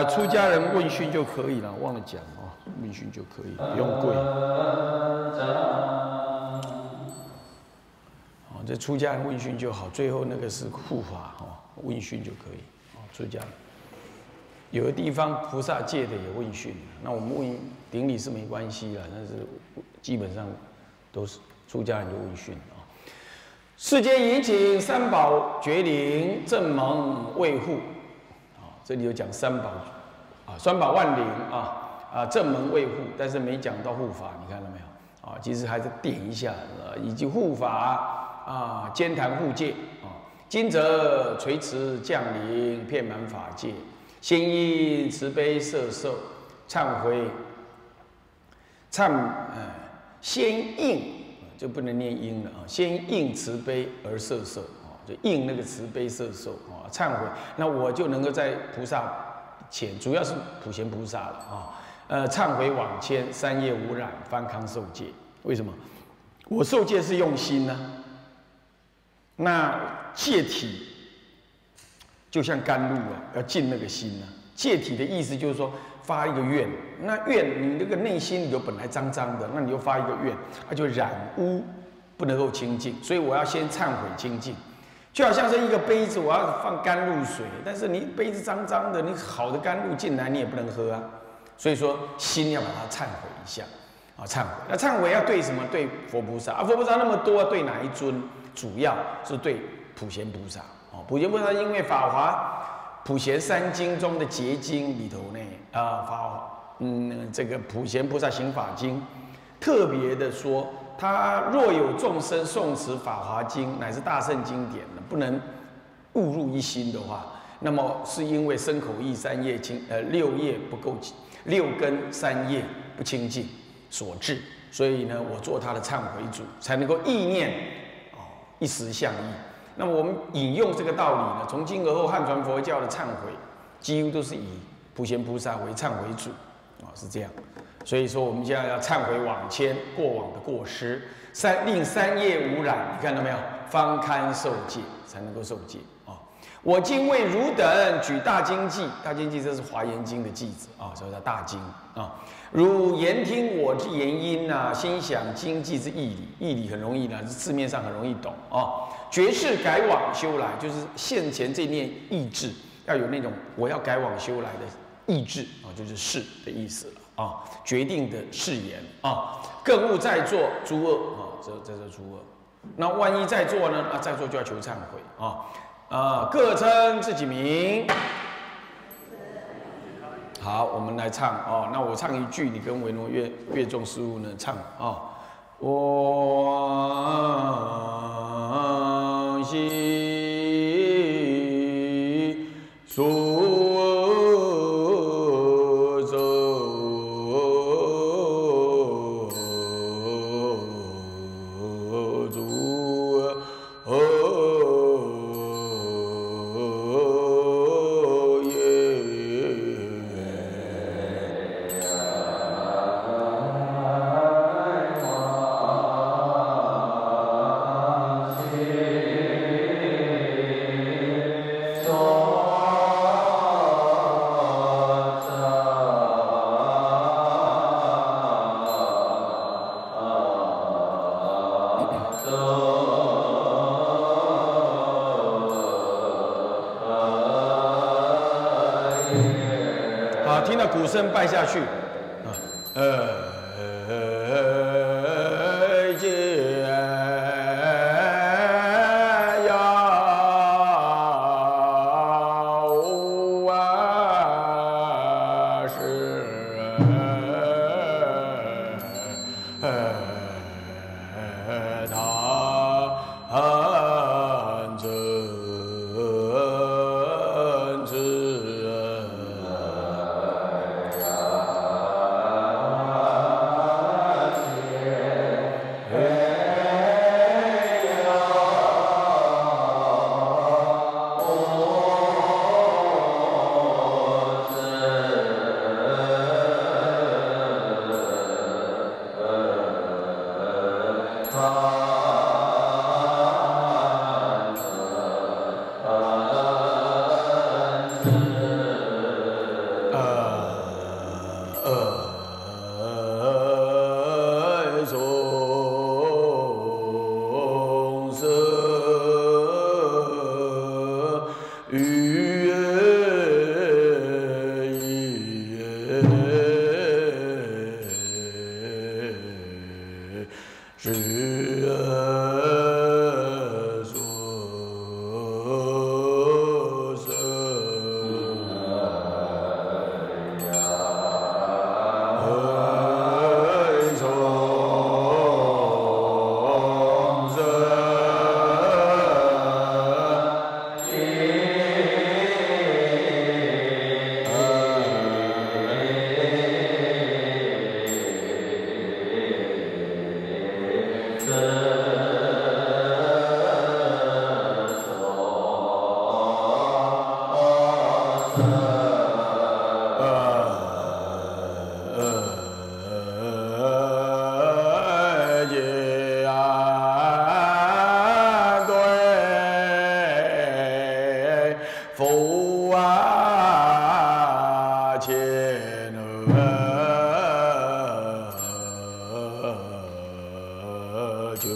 出家人问讯就可以了，忘了讲啊、哦，问讯就可以，不用跪。哦，这出家人问讯就好，最后那个是护法哦，问讯就可以。哦，出家人有的地方菩萨戒的也问讯，那我们问顶礼是没关系啦，但是基本上都是出家人就问讯啊。世间引请三宝觉灵正蒙卫护。 这里有讲三宝，啊，三宝万灵啊啊正门卫护，但是没讲到护法，你看到没有？啊，其实还是点一下，啊、以及护法啊，兼谈护戒啊，今则垂慈降临，遍满法界，先因慈悲摄受，忏悔，忏哎、呃，先应就不能念应了啊，先应慈悲而摄受。 就应那个慈悲摄受啊，忏悔，那我就能够在菩萨前，主要是普贤菩萨了啊。呃，忏悔往前，三业无染，方康受戒。为什么？我受戒是用心呢、啊，那戒体就像甘露啊，要净那个心啊。戒体的意思就是说发一个愿，那愿你那个内心里头本来脏脏的，那你就发一个愿，它就染污，不能够清净。所以我要先忏悔清净。 就好像是一个杯子，我要放甘露水，但是你杯子脏脏的，你好的甘露进来你也不能喝啊。所以说心要把它忏悔一下啊，忏悔。那忏悔要对什么？对佛菩萨啊，佛菩萨那么多，对哪一尊？主要是对普贤菩萨哦。普贤菩萨因为法华普贤三经中的结晶里头呢，啊法嗯这个普贤菩萨行法经特别的说。 他若有众生诵持法华经乃至大圣经典呢，不能误入一心的话，那么是因为身口意三业清呃六业不够，六根三业不清净所致。所以呢，我做他的忏悔主，才能够意念哦一时相应。那么我们引用这个道理呢，从今而后汉传佛教的忏悔，几乎都是以普贤菩萨为忏悔主啊、哦，是这样。 所以说，我们现在要忏悔往前过往的过失，三令三业无染，你看到没有？方堪受戒，才能够受戒啊、哦！我今为汝等举大经记，大经记这是华严经的记子啊，所以叫大经啊。汝言听我之言音呐、啊，心想经记之义理，义理很容易呢，字面上很容易懂啊。觉世改往修来，就是现前这念意志要有那种我要改往修来的意志啊，就是是的意思了。 啊，决定的誓言啊，更勿再做诸恶啊，这这是诸恶。那万一再做呢？啊，再做就要求忏悔啊。啊，各称自己名。好，我们来唱啊。那我唱一句，你跟维诺乐乐众师傅呢唱啊。我悉数。 鼓声拜下去，啊，呃。佛啊千恶九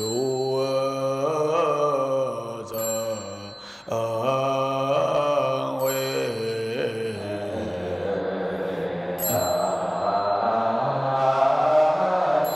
恶者为他心。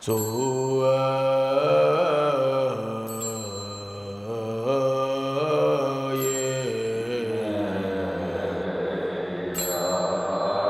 祖儿耶，佛。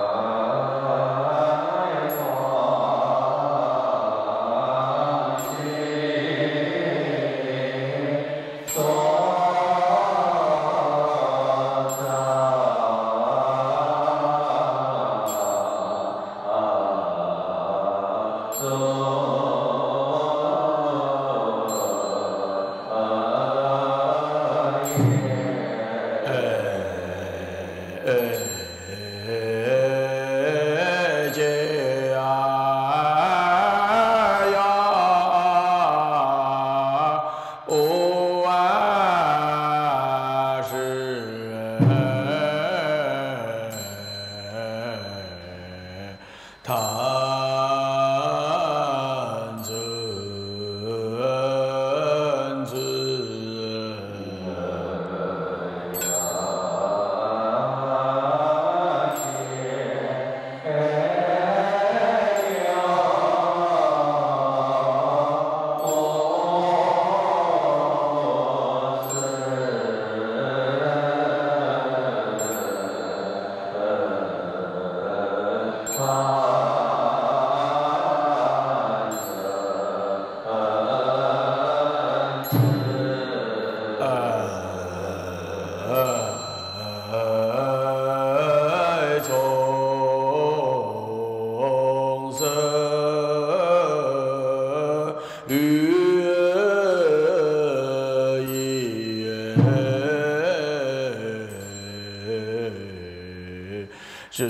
是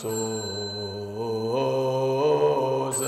所生。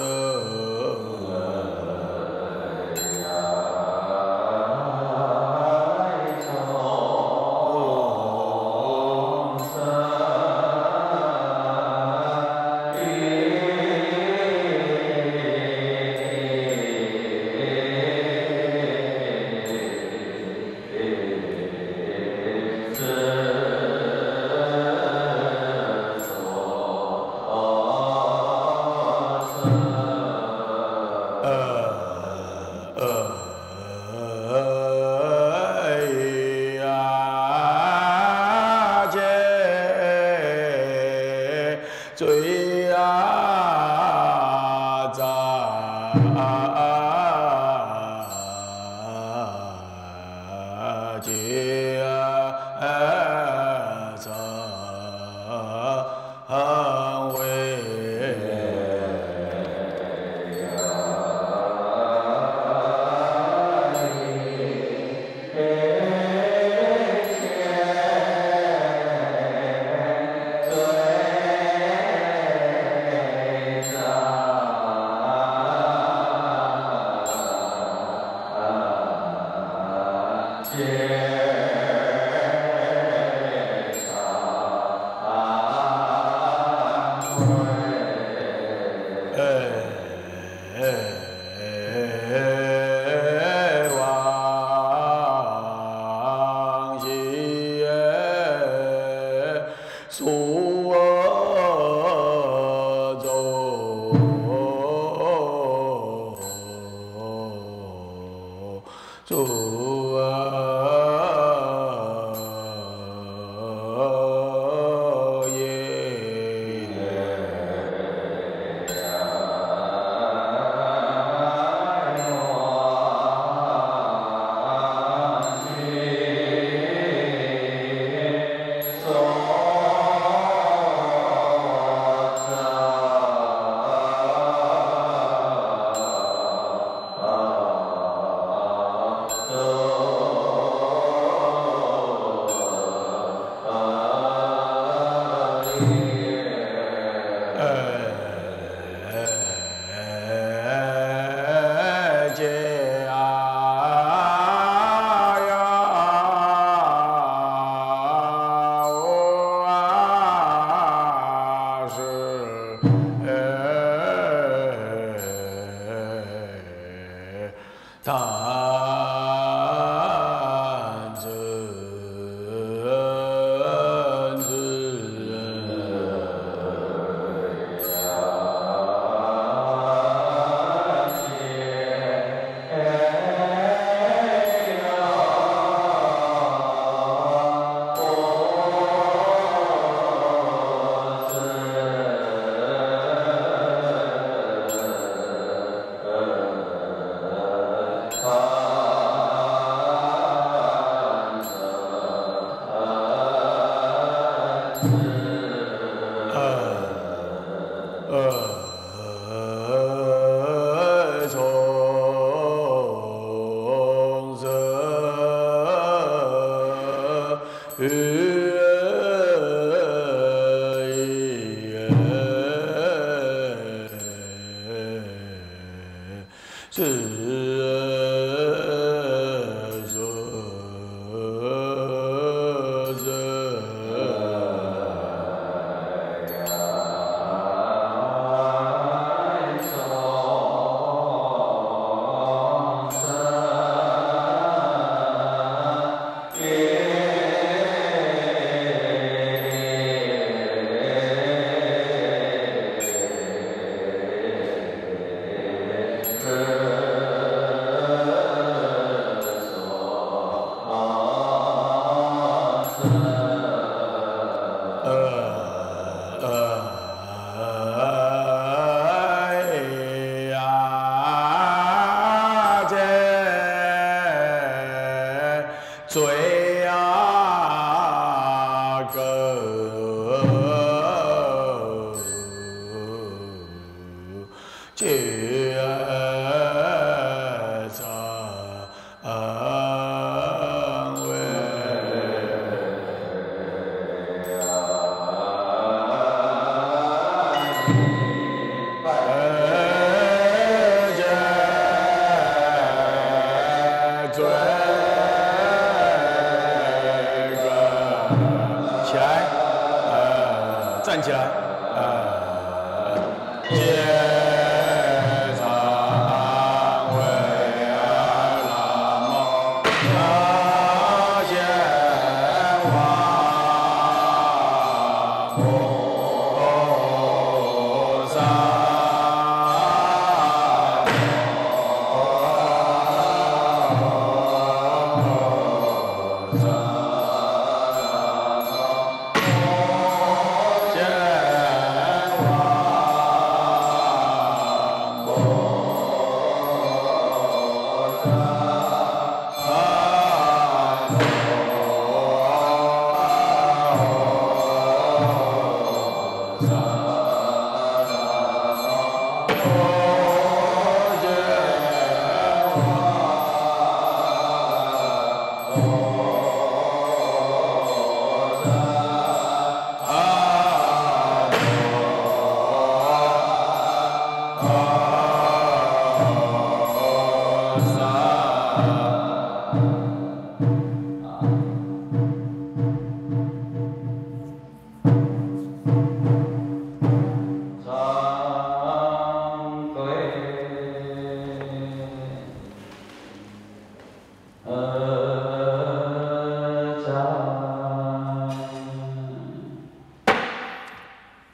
祖啊。 단전지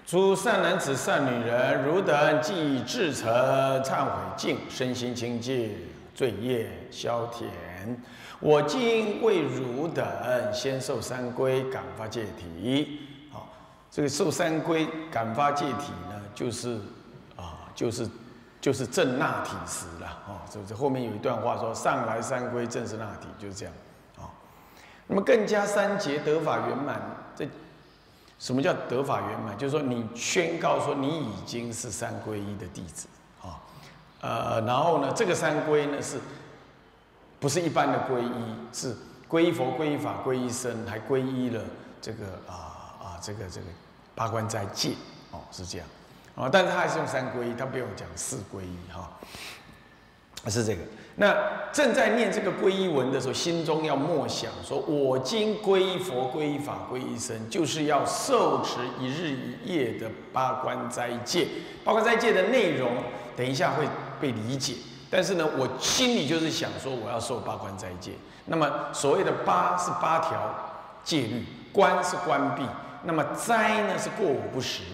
诸善男子、善女人，汝等既已至诚忏悔敬，身心清净，罪业消殄。我今为汝等先受三皈，感发戒体。好，这个受三皈、感发戒体呢，就是啊，就是就是正纳体时了。哦，是不是？后面有一段话说：“上来三皈，正是纳体”，就是这样。啊，那么更加三劫得法圆满，这。 什么叫得法圆满？就是说，你宣告说你已经是三皈依的弟子啊，呃，然后呢，这个三皈呢是，不是一般的皈依？是皈依佛、皈依法、皈依僧，还皈依了这个啊啊、呃呃，这个这个八关斋戒哦，是这样啊、哦。但是他还是用三皈依，他不用讲四皈依哈、哦，是这个。那正在念这个皈依文的时候，心中要默想说：我今皈依佛、皈依法、皈依僧，就是要受持一日一夜的八关斋戒。八关斋戒的内容，等一下会被理解。但是呢，我心里就是想说我要受八关斋戒。那么所谓的八是八条戒律，关是关闭，那么斋呢是过午不食。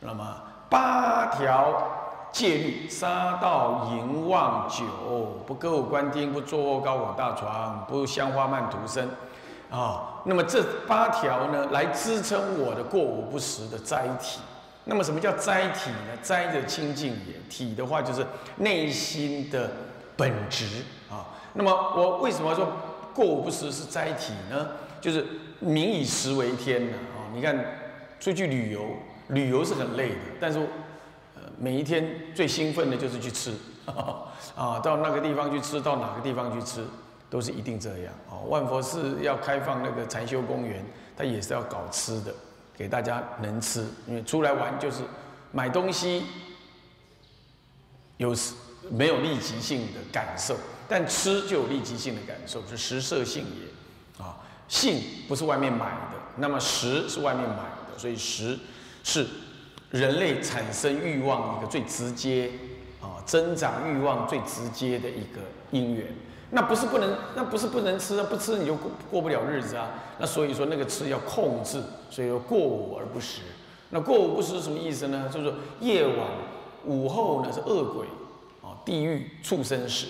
那么八条戒律：杀盗淫妄酒，不歌舞观听，不坐卧高拱大床，不香花曼荼身。啊、哦，那么这八条呢，来支撑我的过午不食的斋体。 那么什么叫斋体呢？斋的清净也，体的话就是内心的本质啊。那么我为什么说过午不食是斋体呢？就是民以食为天呐啊！你看出去旅游，旅游是很累的，但是呃每一天最兴奋的就是去吃啊，到那个地方去吃，到哪个地方去吃，都是一定这样啊。万佛寺要开放那个禅修公园，它也是要搞吃的。 给大家能吃，因为出来玩就是买东西有没有立即性的感受，但吃就有立即性的感受，是食色性也啊。性不是外面买的，那么食是外面买的，所以食是人类产生欲望一个最直接啊，增长欲望最直接的一个因缘。那不是不能，那不是不能吃啊，不吃你就过过不了日子啊。那所以说那个吃要控制。 所以说过午而不食，那过午不食是什么意思呢？就是说夜晚午后呢是恶鬼啊、地狱畜生食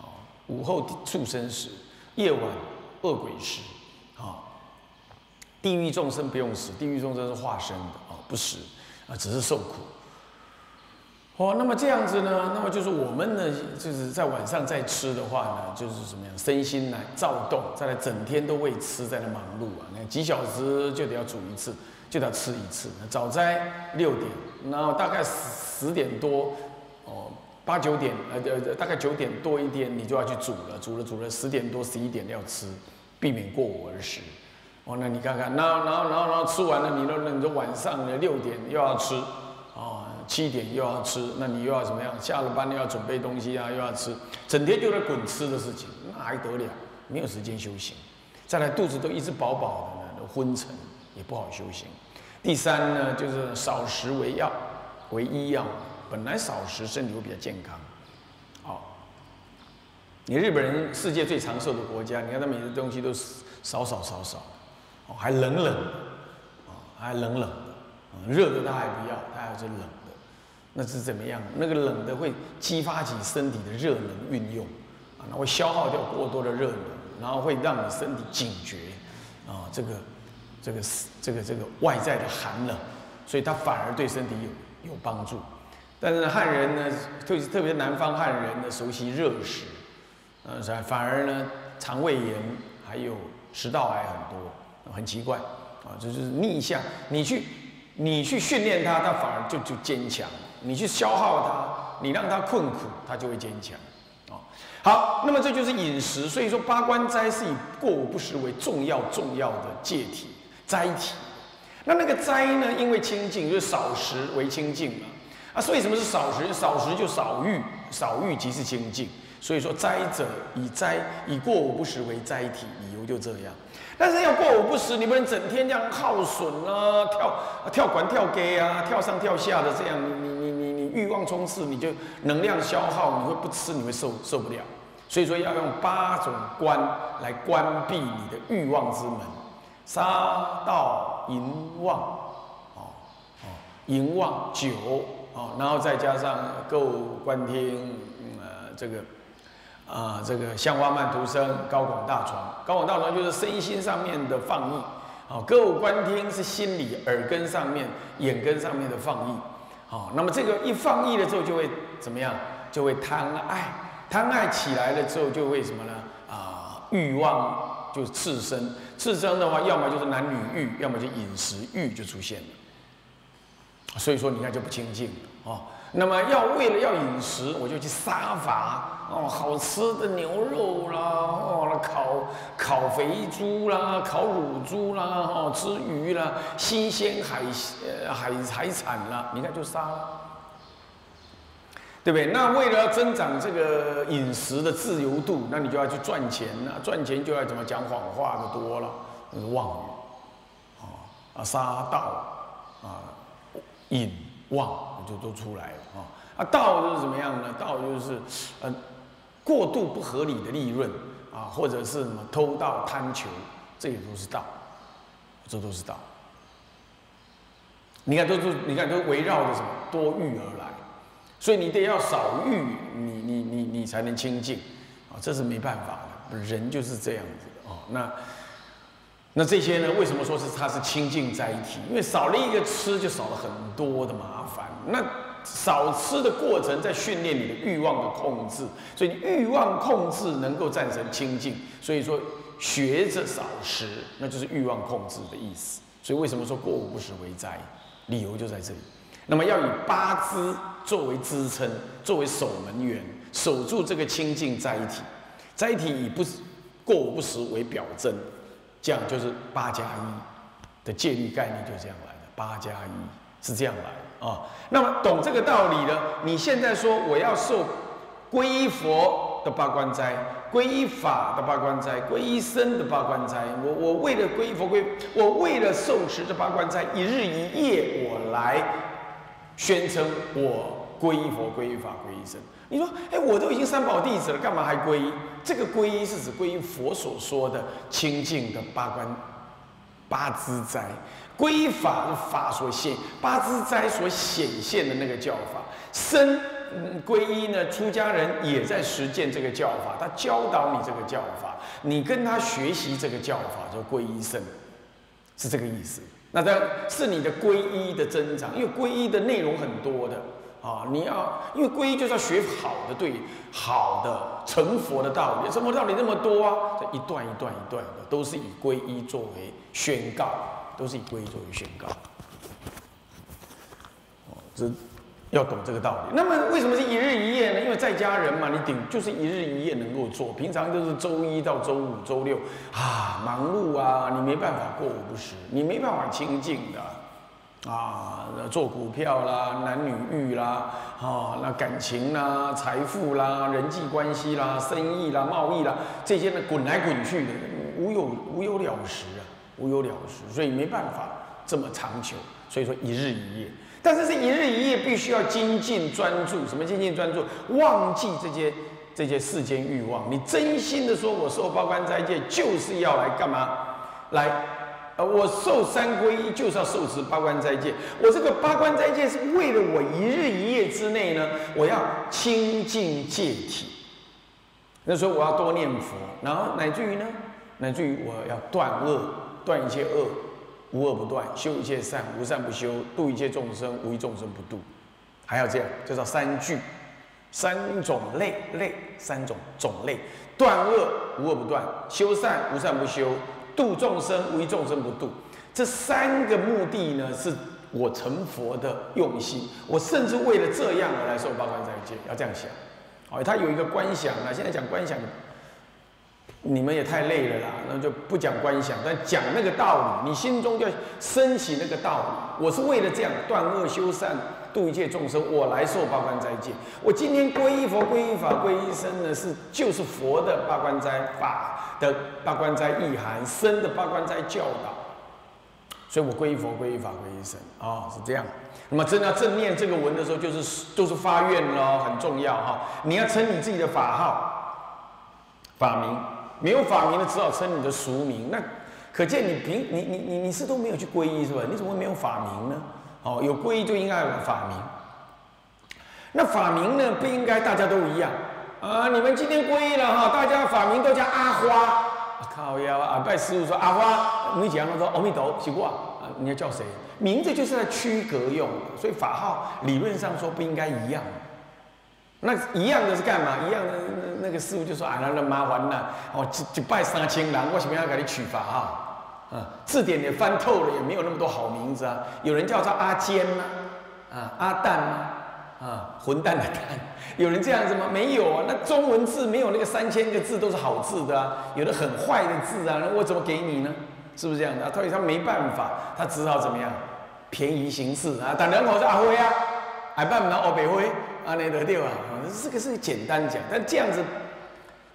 啊，午后畜生食，夜晚恶鬼食啊，地狱众生不用食，地狱众生是化身的啊，不食啊，只是受苦。哦，那么这样子呢，那么就是我们呢，就是在晚上再吃的话呢，就是怎么样，身心来躁动，再来整天都为吃在那忙碌啊。 几小时就得要煮一次，就得要吃一次。早斋六点，然后大概十点多，哦，八九点，呃呃，大概九点多一点，你就要去煮了，煮了煮了，十点多十一点要吃，避免过午而食。哦，那你看看，然后然后然后然后吃完了，你都你都晚上的六点又要吃，哦，七点又要吃，那你又要怎么样？下了班又要准备东西啊，又要吃，整天就在滚吃的事情，那还得了？没有时间修行。 再来，肚子都一直饱饱的呢，都昏沉，也不好修行。第三呢，就是少食为药，为医药。本来少食，身体会比较健康。好、哦，你日本人世界最长寿的国家，你看他每样东西都少少少少，哦，还冷冷的，哦，还冷冷的，嗯、热的他还不要，他还是冷的。那是怎么样？那个冷的会激发起身体的热能运用，啊，那会消耗掉过多的热能。 然后会让你身体警觉，啊、哦，这个，这个这个这个外在的寒冷，所以它反而对身体有有帮助。但是汉人呢，特特别南方汉人呢，熟悉热食，呃，反而呢，肠胃炎还有食道癌很多，很奇怪，啊、哦，就是逆向，你去你去训练它，它反而就就坚强；你去消耗它，你让它困苦，它就会坚强。 好，那么这就是饮食，所以说八关斋是以过午不食为重要重要的戒体斋体。那那个斋呢，因为清净，就是少食为清净嘛。啊，所以什么是少食？少食就少欲，少欲即是清净。所以说斋者以斋以过午不食为斋体，理由就这样。但是要过午不食，你不能整天这样耗损啊，跳跳管跳街啊，跳上跳下的这样，你你你。 欲望充斥，你就能量消耗，你会不吃，你会受受不了。所以说要用八种关来关闭你的欲望之门：杀、盗、淫妄，哦哦，淫妄酒，哦，然后再加上歌舞观听，呃，这个啊、呃，这个香花曼荼身、高拱大床。高拱大床就是身心上面的放逸，哦，歌舞观听是心理耳根上面、眼根上面的放逸。 哦，那么这个一放逸了之后，就会怎么样？就会贪爱，贪爱起来了之后，就会什么呢？啊、呃，欲望就炽生，炽生的话，要么就是男女欲，要么就饮食欲就出现了。所以说，你看就不清净哦。那么要为了要饮食，我就去杀伐哦，好吃的牛肉啦，哦，烤烤肥猪啦，烤乳猪啦，哦，吃鱼啦，新鲜海呃海海产啦，你看就杀了，对不对？那为了要增长这个饮食的自由度，那你就要去赚钱啦，赚钱就要怎么讲谎话的多了，就是妄语，哦啊，杀盗啊，瘾妄。 就都出来了啊、哦！啊，道就是怎么样呢？道就是呃过度不合理的利润啊，或者是什么偷盗贪求，这也都是道，这都是道。你看都是你看都围绕着什么多欲而来，所以你得要少欲，你你你你才能清净啊，这是没办法的，人就是这样子的哦。那。 那这些呢？为什么说是它是清净斋体？因为少了一个吃，就少了很多的麻烦。那少吃的过程在训练你的欲望的控制，所以你欲望控制能够战胜清净。所以说学着少食，那就是欲望控制的意思。所以为什么说过午不食为斋？理由就在这里。那么要以八支作为支撑，作为守门员，守住这个清净斋体。斋体以不过午不食为表征。 这样就是八加一的戒律概念，就这样来的。八加一是这样来的啊。那么懂这个道理呢，你现在说我要受皈依佛的八关斋、皈依法的八关斋、皈依僧的八关斋，我我为了皈依佛皈，我为了受持这八关斋一日一夜，我来宣称我皈依佛、皈依法、皈依僧。你说，哎，我都已经三宝弟子了，干嘛还皈依？ 这个皈依是指皈依佛所说的清净的八关、八支斋；皈依法是法所现八支斋所显现的那个教法。僧皈依呢，出家人也在实践这个教法，他教导你这个教法，你跟他学习这个教法，就皈依僧，是这个意思。那当然是你的皈依的增长，因为皈依的内容很多的。 啊、哦，你要因为皈依就是要学好的对好的成佛的道理，成佛道理那么多啊，这一段一段一段的都是以皈依作为宣告，都是以皈依作为宣告。哦，这要懂这个道理。那么为什么是一日一夜呢？因为在家人嘛，你顶就是一日一夜能够做，平常都是周一到周五、周六啊，忙碌啊，你没办法过午不食，你没办法清净的。 啊，做股票啦，男女欲啦，啊，那感情啦，财富啦，人际关系啦，生意啦，贸易啦，这些呢滚来滚去的，无有无有了时啊，无有了时，所以没办法这么长久。所以说一日一夜，但是这一日一夜必须要精进专注。什么精进专注？忘记这些这些世间欲望，你真心的说，我受八关斋戒就是要来干嘛？来。 呃，我受三皈依就是要受持八关斋戒。我这个八关斋戒是为了我一日一夜之内呢，我要清净戒体。那时候我要多念佛，然后乃至于呢，乃至于我要断恶，断一切恶，无恶不断；修一切善，无善不修；度一切众生，无一众生不度。还要这样，这叫三聚，三种类类，三种种类：断恶无恶不断，修善无善不修。 度众生，无一众生不度，这三个目的呢，是我成佛的用心。我甚至为了这样而来受八关斋戒，要这样想。哦，他有一个观想啊，现在讲观想，你们也太累了啦，那就不讲观想，但讲那个道理，你心中就升起那个道理。我是为了这样断恶修善，度一切众生，我来受八关斋戒。我今天皈依佛、皈依法、皈依僧呢，是就是佛的八关斋法。 的八关斋意涵，僧的八关斋教导，所以我皈依佛、皈依法、皈依僧啊、哦，是这样。那么真的要正念这个文的时候，就是就是发愿咯，很重要哈、哦。你要称你自己的法号、法名，没有法名的只好称你的俗名。那可见你平你你你你是都没有去皈依是吧？你怎么会没有法名呢？哦，有皈依就应该有法名。那法名呢，不应该大家都一样。 啊！你们今天皈依了哈，大家法名都叫阿花。啊、靠呀！阿拜师父说阿花，你讲了说阿弥陀佛，奇怪啊！你要叫谁？名字就是在区隔用的，所以法号理论上说不应该一样。那一样的是干嘛？一样的那个师父就说啊，那那麻烦了哦，一一拜三千人，我什么要给你取法号？啊，字典也翻透了，也没有那么多好名字啊。有人叫做阿坚吗？啊，阿蛋吗？ 啊，混蛋的蛋，有人这样子吗？没有啊，那中文字没有那个三千个字都是好字的啊，有的很坏的字啊，那我怎么给你呢？是不是这样的、啊？所以他没办法，他只好怎么样，便宜行事啊。当然我是阿辉啊，阿爸拿欧北辉啊，那得对吧？这个是简单讲，但这样子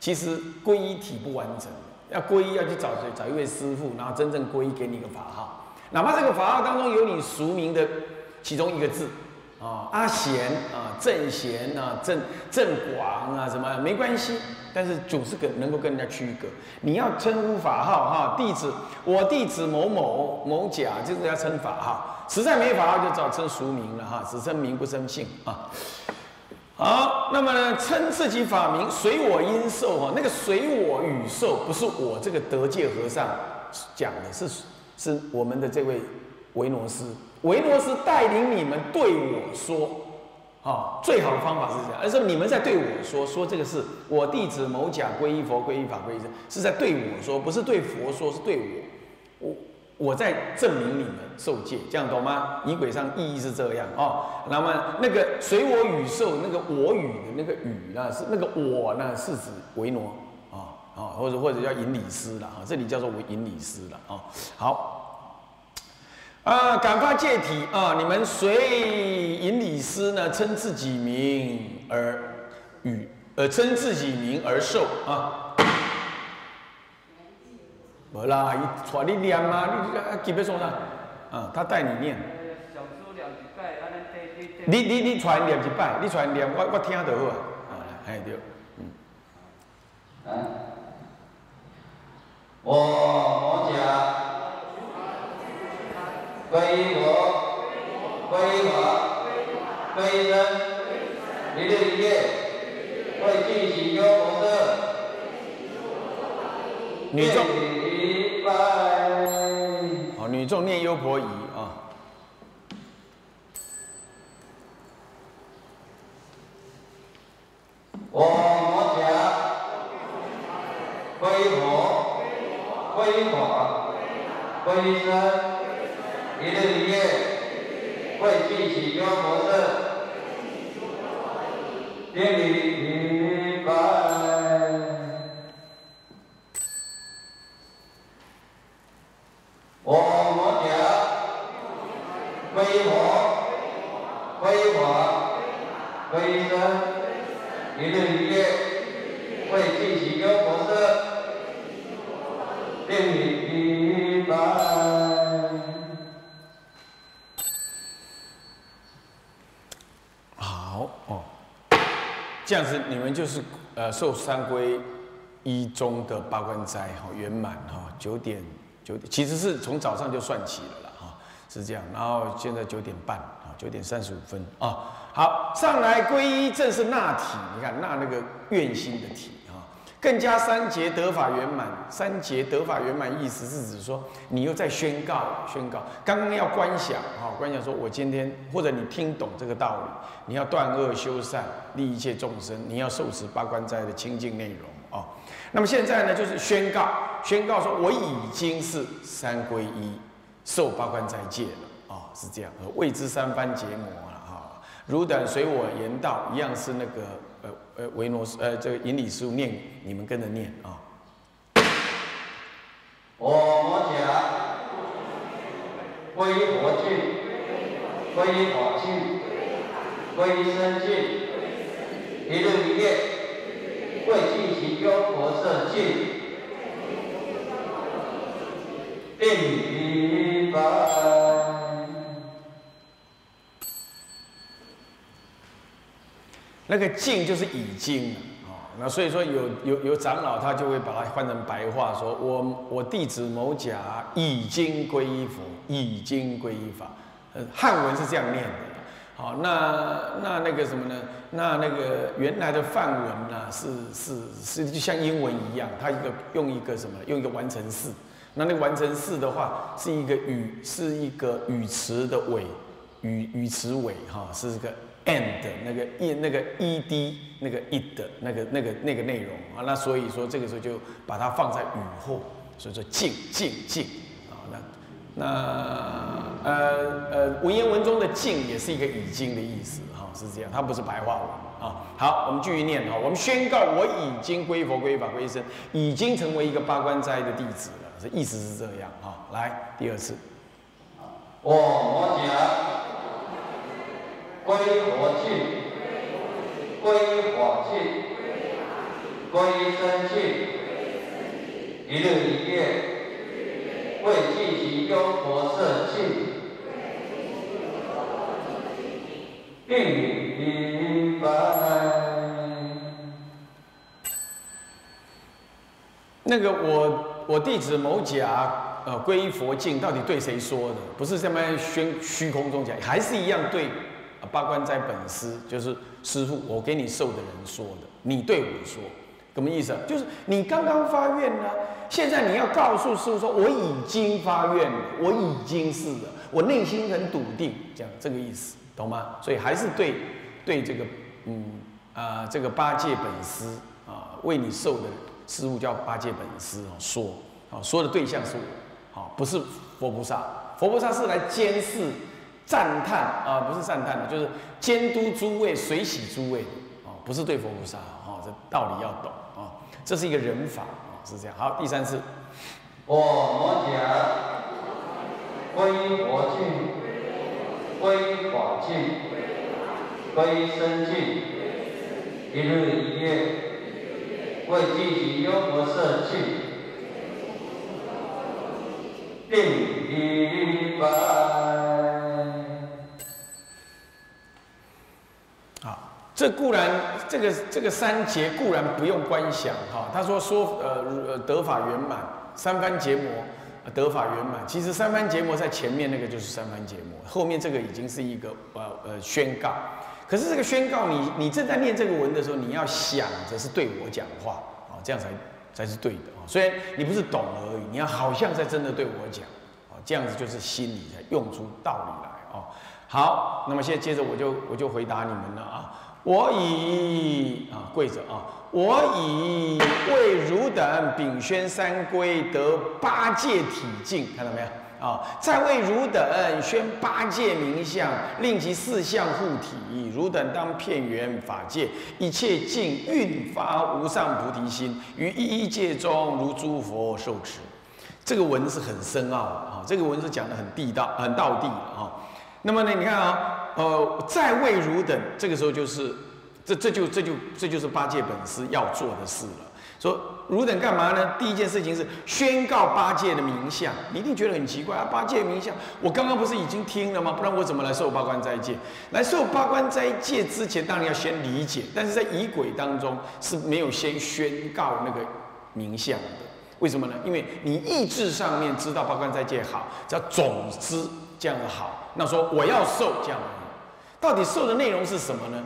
其实皈依体不完整，要皈依要去找找一位师父，然后真正皈依给你一个法号，哪怕这个法号当中有你俗名的其中一个字。啊，阿贤啊，正贤啊，正正广啊，什么没关系，但是总是跟能够跟人家区隔。你要称呼法号哈、啊，弟子我弟子某某某甲，就是要称法号，实在没法号就找称俗名了哈、啊，只称名不称姓啊。好，那么呢，称自己法名，随我音受哈、啊，那个随我语受，不是我这个德界和尚讲的，是是我们的这位维罗师。 维罗师带领你们对我说，啊、哦，最好的方法是这样，而是你们在对我说，说这个是我弟子某甲皈依佛、皈依法、皈依僧，是在对我说，不是对佛说，是对我，我我在证明你们受戒，这样懂吗？仪轨上意义是这样哦。那么那个随我语受，那个我语的那个语呢，是那个我呢，是指维罗啊啊，或者或者叫引理师了啊，这里叫做引理师了啊。好。 啊，感发戒体啊！你们随引理师呢，称自己名而语，呃，称自己名而受啊。无啦，伊带你念啊，你啊，基本上啦，啊，他带你念。你你你传念一摆，你传念，我我听就好啊。哎对，嗯。啊，我我讲。 皈依佛，皈依法，皈依僧，一日一夜，为具起修佛正，女众礼拜。好，女众念优婆夷啊。我摩迦，皈依佛，皈依法，皈依僧。 一日一夜，为具起修佛正，顶礼礼拜。我摩迦，皈依佛，皈依法，皈依僧，一日一夜，为具起修佛正，顶礼礼拜。 这样子，你们就是呃受三皈依中的八关斋哈、哦、圆满哈，九点九点其实是从早上就算起了啦哈、哦，是这样。然后现在九点半啊，九点三十五分啊、哦，好上来皈依正是纳体，你看纳那个愿心的体啊、哦，更加三节得法圆满。三节得法圆满意思是指说你又在宣告宣告，刚刚要观想哈、哦，观想说我今天或者你听懂这个道理。 你要断恶修善，利一切众生。你要受持八关斋的清净内容啊、哦。那么现在呢，就是宣告，宣告说我已经是三皈依，受八关斋戒了啊、哦，是这样。未知三番结魔了哈、哦，汝等随我言道，一样是那个呃呃维罗呃这个引理师念，你们跟着念啊。我摩迦，皈依佛具，皈依法具。 皈依僧具，一日一夜，为具起修佛正戒，顶礼拜。那个净就是已经啊、哦，那所以说有有有长老他就会把它换成白话说，我我弟子某甲已经皈依佛，已经皈依法，呃，汉文是这样念的。 好，那那那个什么呢？那那个原来的梵文呢、啊，是是是，就像英文一样，它一个用一个什么，用一个完成式。那那个完成式的话，是一个语，是一个语词的尾，语语词尾哈、哦，是一个 and 那个 e 那个 ed 那个 it 那个那个那个内容啊。那所以说这个时候就把它放在语后，所以说静静静啊那。 那呃呃，文言文中的“净”也是一个已经的意思，哈、哦，是这样，它不是白话文啊、哦。好，我们继续念啊、哦，我们宣告我已经皈依佛、皈依法、皈依僧，已经成为一个八关斋的弟子了，这意思是这样啊、哦。来，第二次，我摩迦，皈依佛具，皈依法具，皈依僧具，一日一夜。 为具起修佛正戒，那个我我弟子某甲呃皈依佛境，到底对谁说的？不是这么宣虚空中讲，还是一样对八关斋本师，就是师父我给你受的人说的，你对我说，什么意思、啊？就是你刚刚发愿了、啊，现在你要告诉师父说我已经发愿了，我已经是了，我内心很笃定，这样这个意思，懂吗？所以还是对对这个嗯啊、呃、这个八戒本师啊、呃、为你受的人。 师父叫八戒本师哦，说啊说的对象是我，啊不是佛菩萨，佛菩萨是来监视、赞叹啊，不是赞叹的，就是监督诸位、随喜诸位的啊，不是对佛菩萨啊，这道理要懂啊，这是一个人法啊，是这样。好，第三次，我摩訶皈依佛境，皈依法境，皈依身境，一日一夜。 为自己优婆塞境，定一百。好，这固然这个这个三劫固然不用观想哈、哦。他说说呃得法圆满，三番结魔得法圆满。其实三番结魔在前面那个就是三番结魔，后面这个已经是一个呃呃宣告。 可是这个宣告你，你正在念这个文的时候，你要想着是对我讲话啊、哦，这样才才是对的啊、哦。虽然你不是懂而已，你要好像在真的对我讲啊、哦，这样子就是心里才用出道理来啊、哦。好，那么现在接着我就我就回答你们了啊。我以啊跪着啊，我以为汝等秉宣三皈得八戒体净，看到没有？ 啊、哦！再为汝等宣八戒名相，令其四相护体。汝等当遍圆法界，一切境运发无上菩提心，于一一界中如诸佛受持。这个文是很深奥啊、哦！这个文是讲得很地道、很道地啊、哦。那么呢，你看啊、哦，呃，再为汝等，这个时候就是这、这就、这就、这就是八戒本师要做的事了。 说汝等干嘛呢？第一件事情是宣告八戒的名相，你一定觉得很奇怪啊！八戒名相，我刚刚不是已经听了吗？不然我怎么来受八关斋戒？来受八关斋戒之前，当然要先理解，但是在仪轨当中是没有先宣告那个名相的。为什么呢？因为你意志上面知道八关斋戒好，只要总之这样的好，那说我要受这样的，到底受的内容是什么呢？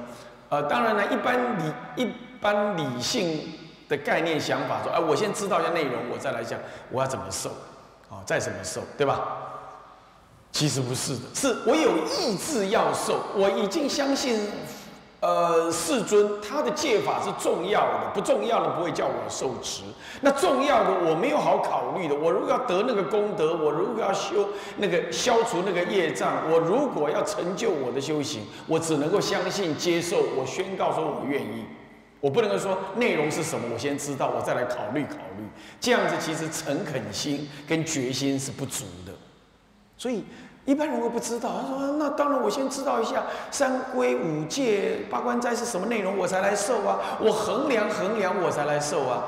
呃，当然了，一般理一般理性。 的概念想法说，哎、啊，我先知道一下内容，我再来讲我要怎么受，啊、哦，再怎么受，对吧？其实不是的，是我有意志要受，我已经相信，呃，世尊他的戒法是重要的，不重要的不会叫我受持。那重要的我没有好考虑的，我如果要得那个功德，我如果要修那个消除那个业障，我如果要成就我的修行，我只能够相信接受，我宣告说我愿意。 我不能够说内容是什么，我先知道，我再来考虑考虑。这样子其实诚恳心跟决心是不足的，所以一般人会不知道。他说：“那当然，我先知道一下三皈五戒八关斋是什么内容，我才来受啊。我衡量衡量，我才来受啊。”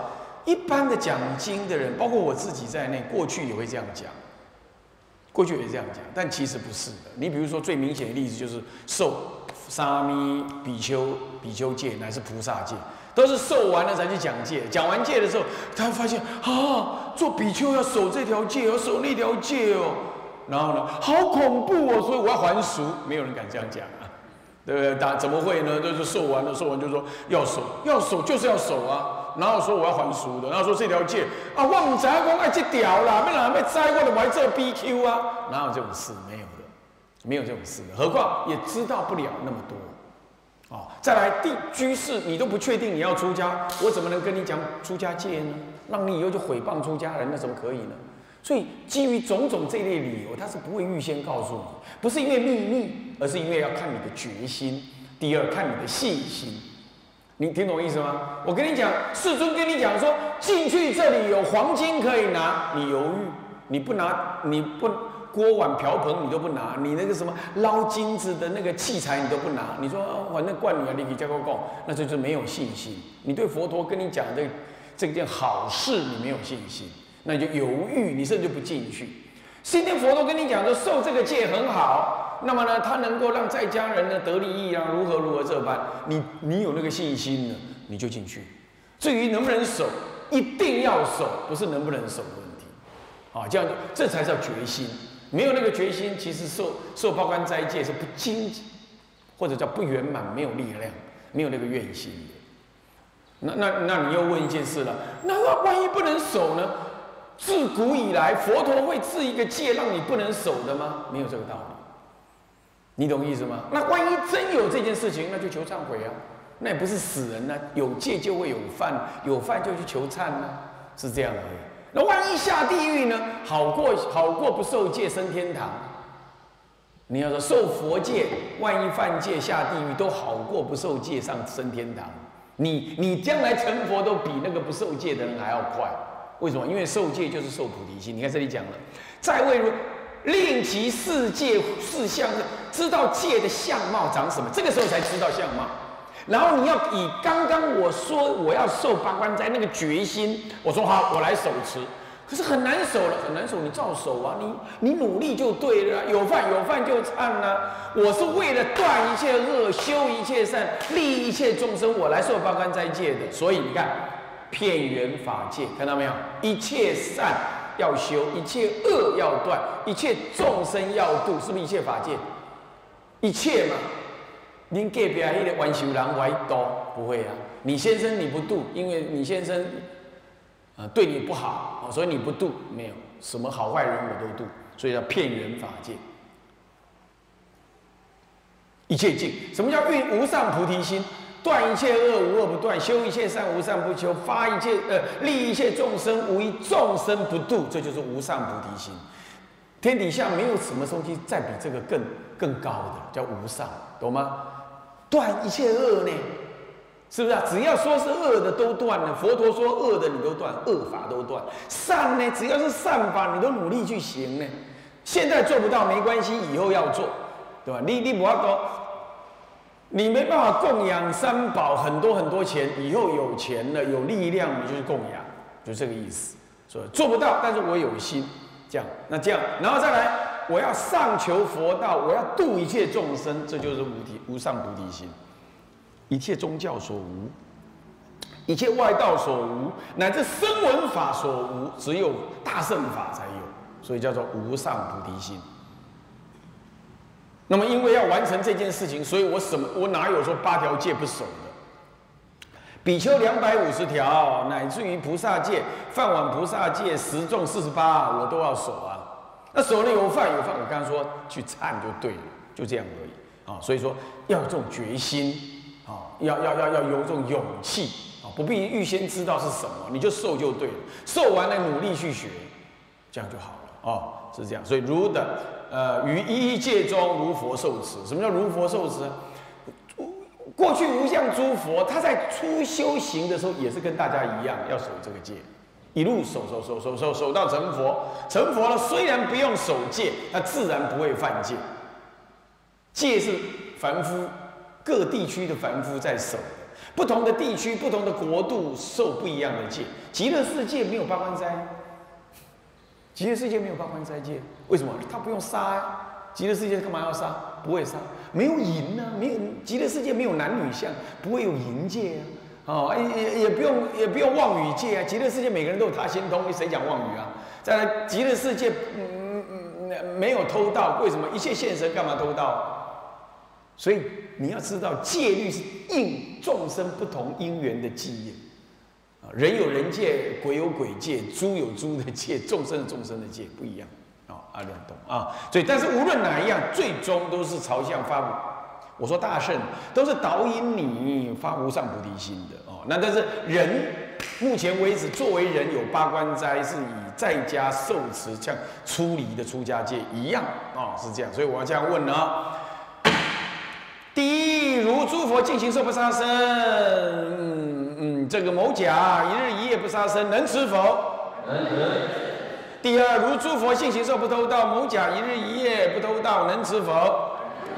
一般的讲经的人，包括我自己在内，过去也会这样讲，过去也这样讲，但其实不是的。你比如说最明显的例子就是受沙弥比丘。 比丘戒乃是菩萨戒，都是受完了才去讲戒。讲完戒的时候，他发现啊，做比丘要守这条戒，要守那条戒哦。然后呢，好恐怖哦，所以我要还俗。没有人敢这样讲啊，对不对？打怎么会呢？就是受完了，受完就说要守，要守就是要守啊。然后说我要还俗的，然后说这条戒啊，我唔知啊，我爱这条啦，要哪要摘我就买这 B Q 啊。哪有这种事？没有的，没有这种事的。何况也知道不了那么多。 哦，再来地居士，你都不确定你要出家，我怎么能跟你讲出家戒呢？让你以后就毁谤出家人，那怎么可以呢？所以基于种种这类理由，他是不会预先告诉你，不是因为秘密，而是因为要看你的决心。第二，看你的信心。你听懂我意思吗？我跟你讲，世尊跟你讲说，进去这里有黄金可以拿，你犹豫，你不拿，你不。 锅碗瓢盆你都不拿，你那个什么捞金子的那个器材你都不拿，你说反正惯你啊，你比较高高，那就是没有信心。你对佛陀跟你讲的这件好事，你没有信心，那你就犹豫，你甚至不进去。今天佛陀跟你讲说受这个戒很好，那么呢，他能够让在家人呢得利益啊，如何如何这般，你你有那个信心呢，你就进去。至于能不能守，一定要守，不是能不能守的问题，啊，这样这才叫决心。没有那个决心，其实受受报官斋戒是不精，或者叫不圆满，没有力量，没有那个愿心的。 那那那你又问一件事了，那万一不能守呢？自古以来，佛陀会制一个戒让你不能守的吗？没有这个道理，你懂意思吗？那万一真有这件事情，那就求忏悔啊，那也不是死人啊，有戒就会有犯，有犯就去求忏啊，是这样的。那万一下地狱呢？好过好过不受戒升天堂。你要说受佛戒，万一犯戒下地狱都好过不受戒上升天堂。 你你将来成佛都比那个不受戒的人还要快，为什么？因为受戒就是受菩提心。你看这里讲了，再为如令其世界事相，知道戒的相貌长什么，这个时候才知道相貌。然后你要以刚刚我说我要受八关斋那个决心，我说好，我来手持，可是很难守了，很难守，你照守啊，你你努力就对了，有饭有饭就忏啊。 我是为了断一切恶，修一切善，利益一切众生，我来受八关斋戒的。所以你看，片缘法界，看到没有？一切善要修，一切恶要断，一切众生要度，是不是一切法界？一切嘛。您隔壁那个冤仇人歪多不会啊？你先生你不度，因为你先生啊、呃、对你不好，所以你不度，没有什么好坏人我都度，所以叫片缘法界。 一切净，什么叫运无上菩提心？断一切恶，无恶不断；修一切善，无善不修；发一切呃，利一切众生，无一众生不度。这就是无上菩提心。天底下没有什么东西再比这个更更高的，叫无上，懂吗？断一切恶呢，是不是啊？只要说是恶的都断了。佛陀说恶的你都断，恶法都断。善呢，只要是善法，你都努力去行呢。现在做不到没关系，以后要做。 对吧？你你不要说，你没办法供养三宝，很多很多钱，以后有钱了，有力量，你就是供养，就这个意思。所以做不到，但是我有心，这样，那这样，然后再来，我要上求佛道，我要度一切众生，这就是无体无上菩提心。一切宗教所无，一切外道所无，乃至声闻法所无，只有大乘法才有，所以叫做无上菩提心。 那么，因为要完成这件事情，所以我什么我哪有说八条戒不守的？比丘两百五十条，乃至于菩萨戒、饭碗菩萨戒、十众四十八，我都要守啊。那守了有饭有饭，我刚刚说去忏就对了，就这样而已啊、哦。所以说要有这种决心啊、哦，要要要要有这种勇气啊、哦，不必预先知道是什么，你就受就对了。受完了努力去学，这样就好了哦，是这样。所以如等。 呃，于一界中如佛受持。什么叫如佛受持？过去无相诸佛，他在初修行的时候，也是跟大家一样，要守这个戒，一路守守守守守守到成佛。成佛了，虽然不用守戒，那自然不会犯戒。戒是凡夫各地区的凡夫在守，不同的地区、不同的国度受不一样的戒。极乐世界没有八关斋。 极乐世界没有八关斋戒，为什么？他不用杀啊！极乐世界干嘛要杀？不会杀，没有淫啊，没有极乐世界没有男女相，不会有淫戒啊，哦，也也不用也不用妄语戒啊。极乐世界每个人都有他心通，谁讲妄语啊？再来，极乐世界嗯嗯没有偷盗，为什么？一切现神干嘛偷盗？所以你要知道，戒律是应众生不同因缘的基业。 人有人戒，鬼有鬼戒，猪有猪的戒，众生有众生的戒，不一样啊！啊，两懂啊！所以，但是无论哪一样，最终都是朝向发无。我说大圣都是导引你发无上菩提心的哦。那但是人，目前为止，作为人有八关斋，是以在家受持像出离的出家戒一样啊、哦，是这样。所以我要这样问啊。 第一，如诸佛尽行受不杀生，嗯嗯，这个某甲一日一夜不杀生，能持否？能持。第二，如诸佛尽行受不偷盗，某甲一日一夜不偷盗，能持否？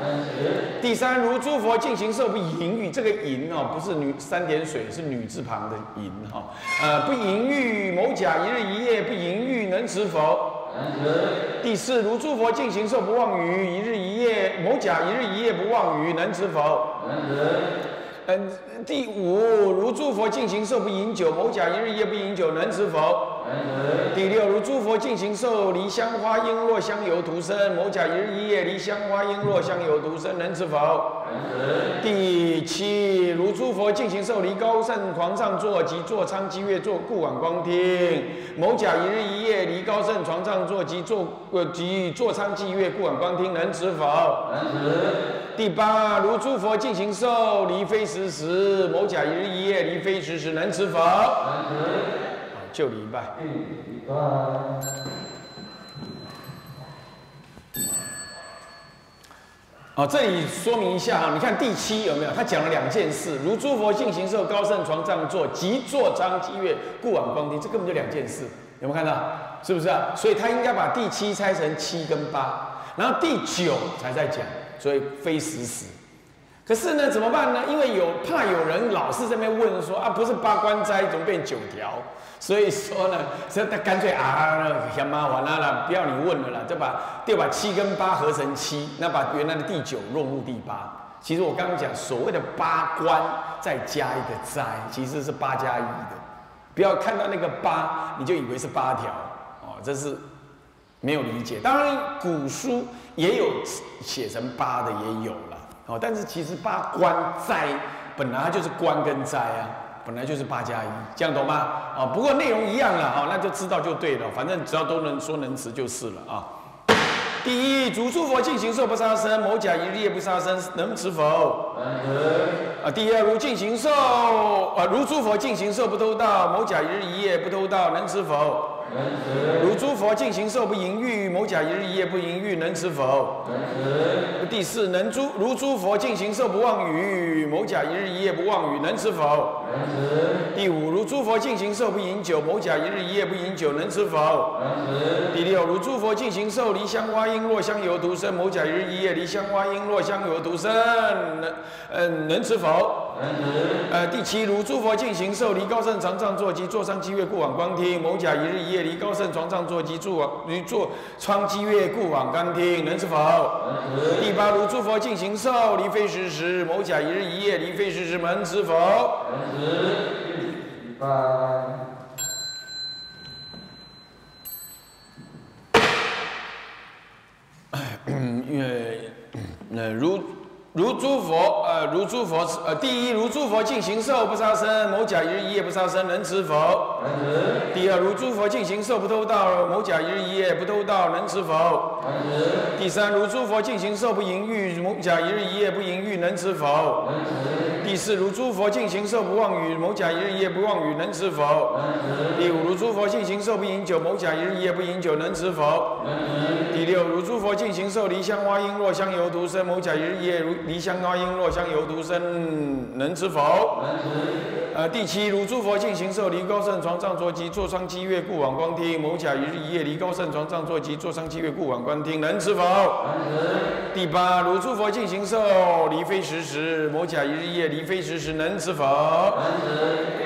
能持。第三，如诸佛尽行受不淫欲，这个淫哦，不是女三点水，是女字旁的淫哈、哦，呃，不淫欲，某甲一日一夜不淫欲，能持否？第四，如诸佛尽行受不妄语，一日一夜某甲一日一夜不妄语，能持否？能持。嗯，第五，如诸佛尽行受不饮酒，某甲一日一夜不饮酒，能持否？能持。第六，如诸佛尽行受离香花璎珞香油涂身，某甲一日一夜离香花璎珞香油涂身，能持否？能持。第七，如诸佛尽行受离高胜床上坐及坐娼妓乐坐故晚光听，某甲一日一夜离高胜床上坐及坐呃及坐娼妓乐故晚光听，能持否？能持。第八，如诸佛尽行受离非时时，某甲一日一夜离非时时，能持否？能持。就礼拜。礼拜。好，这里说明一下哈，你看第七有没有？他讲了两件事，如诸佛尽行受高胜床上坐，即坐娼妓乐，故晚光听，这根本就两件事，有没有看到？是不是啊？所以他应该把第七拆成七跟八，然后第九才在讲，所以非时时。可是呢，怎么办呢？因为有怕有人老是在那边问说啊，不是八关斋怎么变九条？所以说呢，这干脆啊，嫌麻烦啦啦，不要你问了啦，就把就把七跟八合成七，那把原来的第九落入第八。其实我刚刚讲所谓的八关，再加一个斋，其实是八加一的。不要看到那个八，你就以为是八条哦，这是没有理解。当然，古书也有写成八的，也有了。哦，但是其实八关斋本来它就是关跟斋啊，本来就是八加一，这样懂吗？啊、哦，不过内容一样了，哦，那就知道就对了，反正只要都能说能持就是了啊。第一，主诸佛尽行受不杀生，某甲一日夜不杀生，能持否？能持。啊，第二，如尽行受，啊、呃，如诸佛尽行受不偷盗，某甲一日一夜不偷盗，能持否？如诸佛尽行受不淫欲，某甲一日一夜不淫欲，能持否？能持。第四，能诸如诸佛尽行受不妄语，某甲一日一夜不妄语，能持否？能持。第五，如诸佛尽行受不饮酒，某甲一日一夜不饮酒，能持否？能持。第六，如诸佛尽行受离香花璎珞香油涂身，某甲一日一夜离香花璎珞香油涂身，能呃能持否？呃，第七，如诸佛尽行受离高胜床上坐及坐娼妓乐故晚光听，某甲一日一夜离高胜床上坐及坐坐娼妓乐故晚光听，能持否？能持。第八，如诸佛尽行受离非时时，某甲一日一夜离非时时，能持否？能持。第八。呃，如。如诸佛，呃，如诸佛，呃，第一，如诸佛尽行受不杀生，某甲一日一夜不杀生，能持否？能持。第二，如诸佛尽行受不偷盗，某甲一日一夜不偷盗，能持否？能持。第三，如诸佛尽行受不淫欲，某甲一日一夜不淫欲，能持否？能持。第四，如诸佛尽行受不妄语，某甲一日一夜不妄语，能持否？能持。第五，如诸佛尽行受不饮酒，某甲一日一夜不饮酒，能持否？能持。第六，如诸佛尽行受离香花璎珞香油涂身，某甲一日一夜如离香花璎珞香油涂身，能持否？能持。呃，第七，如诸佛尽行受离高胜床上坐及坐娼妓乐故晚光听，某甲一日一夜离高胜床上坐及坐娼妓乐故晚光听，能持否？能持。第八，如诸佛尽行受离非时时，某甲一日一夜离非时时，能持否？能持。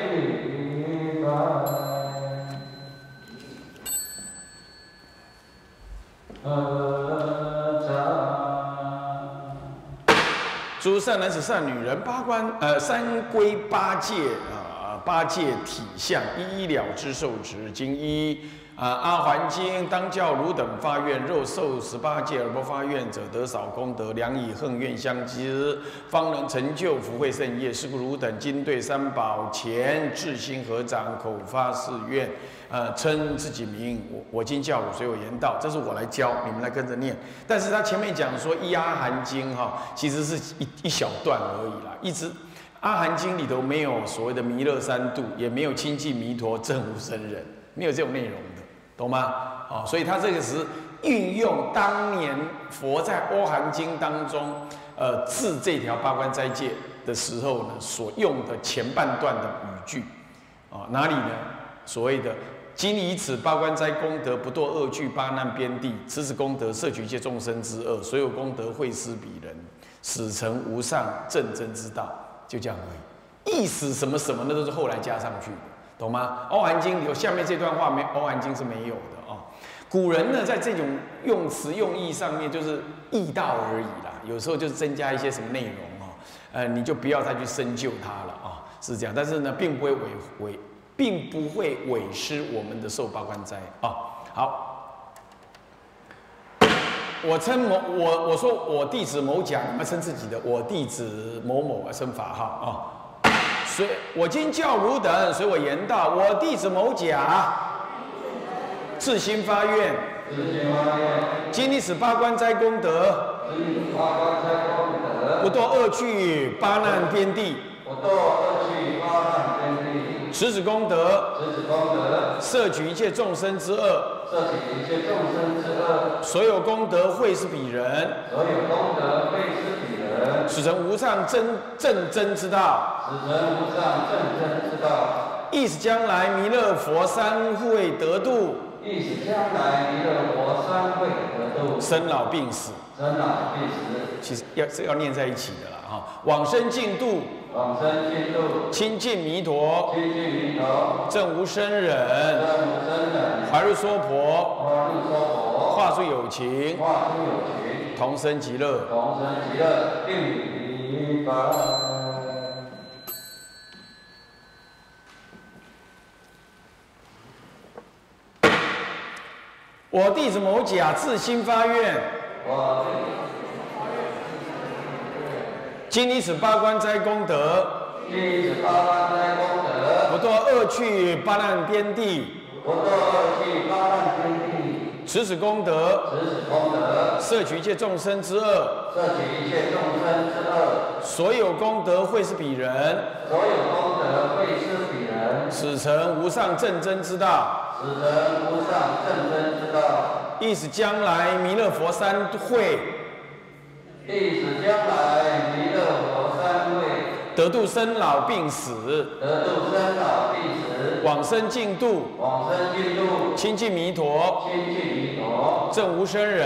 诸善男子、善女人，八关呃三规八戒啊、呃，八戒体相一一了知受持经一啊、呃，阿含经当教汝等发愿，若受十八戒而不发愿者，得少功德，良以恨怨相知，方能成就福慧胜业。是故汝等今对三宝前，至心合掌，口发誓愿，呃，称自己名，我我今教汝，随我言道。这是我来教，你们来跟着念。但是他前面讲说一阿含经哈、哦，其实是一一小段而已啦。一直阿含经里头没有所谓的弥勒三度，也没有亲近弥陀正无生人，没有这种内容的，懂吗？哦，所以他这个是运用当年佛在阿含经当中，呃，治这条八关斋戒的时候呢，所用的前半段的语句，啊、哦，哪里呢？所谓的。今以此八关斋功德，不堕恶趣八难边地；此此功德，摄取一切众生之恶，所有功德惠施彼人，始成无上正真之道。就这样而已。意思什么什么，那都是后来加上去的，懂吗？《阿含经》有下面这段话没，《阿含经》是没有的啊、哦。古人呢，在这种用词用意上面，就是意到而已啦。有时候就是增加一些什么内容哦，呃，你就不要再去深究它了啊、哦，是这样。但是呢，并不会违违，并不会违失我们的受八关斋啊。好。 我称某我我说我弟子某讲，那称自己的我弟子某某而称法号啊、哦。所以我今教汝等，随我言道，我弟子某甲，至心发愿，今历此八关斋功德，不堕恶趣八难边地，此子功德，摄取一切众生之恶。 摄取一切众生之恶，所有功德惠施彼人，所有功德惠施彼人，使成无上正正真之道，使成无上正真之道，亦使将来弥勒佛三会得度，亦使将来弥勒佛三会得度，生老病死，生老病死，其实要是要念在一起的啦哈，往生净土。 往生净土，清净弥陀，清净弥陀，正无生忍，正无生忍，怀入娑婆，怀入娑婆，化诸有情，化诸有情，同生极乐，同生极乐，定八关。我弟子某甲自心发愿。我 今历此八关斋功德，今历此八关斋功德，不堕恶趣八难边地，不堕恶趣八难边地，此此功德，此此功德，摄取一切众生之恶，摄取一切众生之恶，所有功德惠施彼人，所有功德惠施彼人，使成无上正真之道，使成无上正真之道，亦使将来弥勒佛三会。 亦使将来弥勒佛三会得度生老病死，得度生老病死，往生净土，往生净土，清净弥陀，清净弥陀，正无生忍，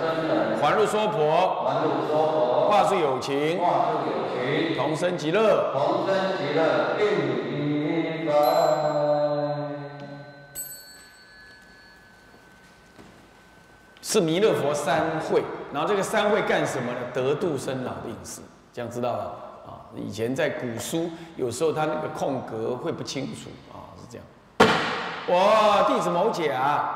正无生忍，还入娑婆，还入娑婆，化诸有情，化诸有情，同生极乐，同生极乐，定八关。 是弥勒佛三会，然后这个三会干什么呢？得度生老病死，这样知道了啊？以前在古书，有时候他那个空格会不清楚啊，是这样。我弟子某甲，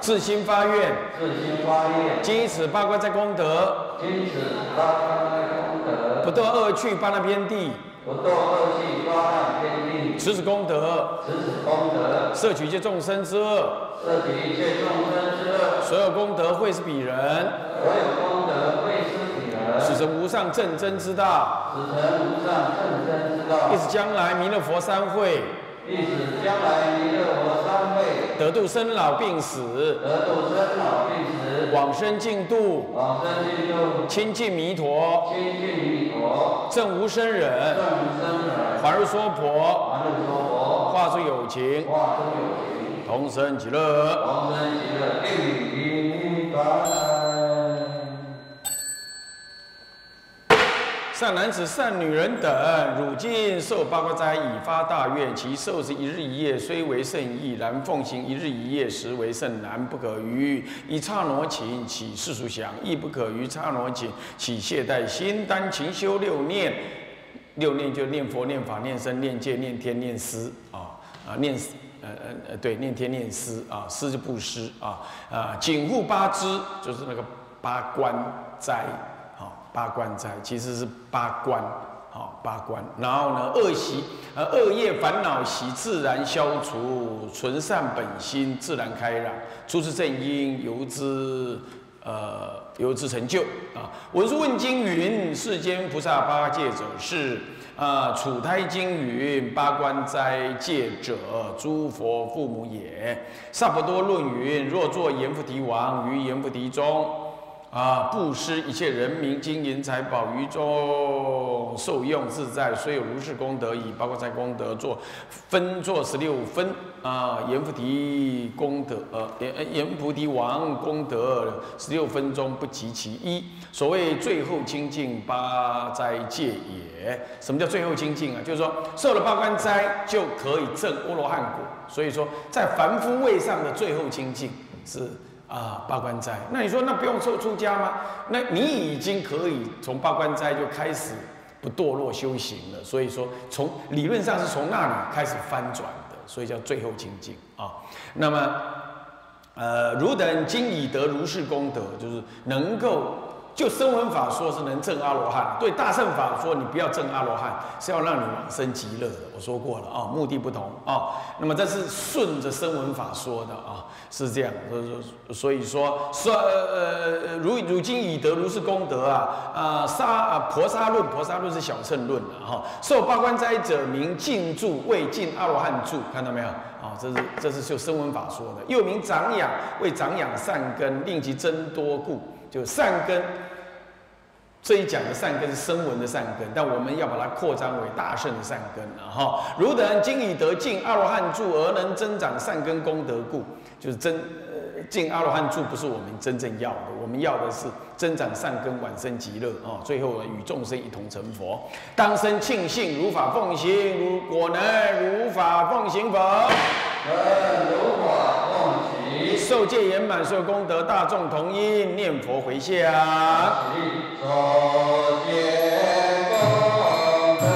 至心发愿，至心发愿，今以此八关斋功德，今此八关斋功德，不堕恶趣八难边地。 不堕恶趣八难边地，此此功德，此此功德，摄取一切众生之恶，摄取一切众生之恶，所有功德惠施彼人，所有功德惠施彼人，使成无上正真之道，使成无上正真之道，亦使将来弥勒佛三会，亦使将来弥勒佛三会，得度生老病死，得度生老病死。 往生净土，往生净土，清净弥陀，清净弥陀，正无生忍，正无生忍，还入娑婆，还入娑婆，化诸有情，化诸有情，同生极乐，同生极乐，定八关。善男子、善女人等，汝今受八关斋，以发大愿，其受持一日一夜，虽为甚易，然奉行一日一夜，实为甚难，不可逾。以刹那勤起世俗想，亦不可逾刹那勤起懈怠心。单勤修六念，六念就念佛、念法、念僧、念戒、念天、念思啊啊念呃呃呃对，念天念思啊，思就布施啊啊，谨护八支，就是那个八关斋。 八关斋其实是八关，好、哦、八关。然后呢，恶习呃恶业烦恼习自然消除，存善本心自然开朗，出自正因，由之呃由之成就啊。文殊问经云：世间菩萨八戒者是啊，处胎经云：八关斋戒者，诸佛父母也。萨婆多论云：若作阎浮提王于阎浮提中。啊，布施一切人民金银财宝于众受用自在，虽有如是功德已，包括在功德做分做十六分啊，阎浮提功德呃阎阎浮提王功德十六分中不及其一。所谓最后清净八斋戒也。什么叫最后清净啊？就是说受了八关斋就可以证阿罗汉果。所以说在凡夫位上的最后清净是。 啊，八关斋，那你说那不用受出家吗？那你已经可以从八关斋就开始不堕落修行了，所以说从理论上是从那里开始翻转的，所以叫最后清净啊。那么，呃，汝等今已得如是功德，就是能够就声闻法说是能证阿罗汉，对大乘法说你不要证阿罗汉，是要让你往生极乐的。我说过了啊，目的不同啊。那么这是顺着声闻法说的啊。 是这样，所以说，说呃如如今已得如是功德啊，啊沙啊婆沙论，婆沙论是小乘论了哈、哦。受八关斋者名净住，未尽阿罗汉住，看到没有？啊、哦，这是这是就声闻法说的。又名长养，为长养善根，令其增多故，就善根。这一讲的善根是声闻的善根，但我们要把它扩张为大乘的善根了哈、哦。汝等今已得尽阿罗汉住，而能增长善根功德故。 就是真，呃，进阿罗汉住不是我们真正要的，我们要的是增长善根，晚生极乐啊、哦！最后呢，与众生一同成佛，当生庆幸，如法奉行，如果能如法奉行否？能如法奉行。受戒圆满，所有功德大众同音念佛回向。受戒功德。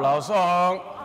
老宋。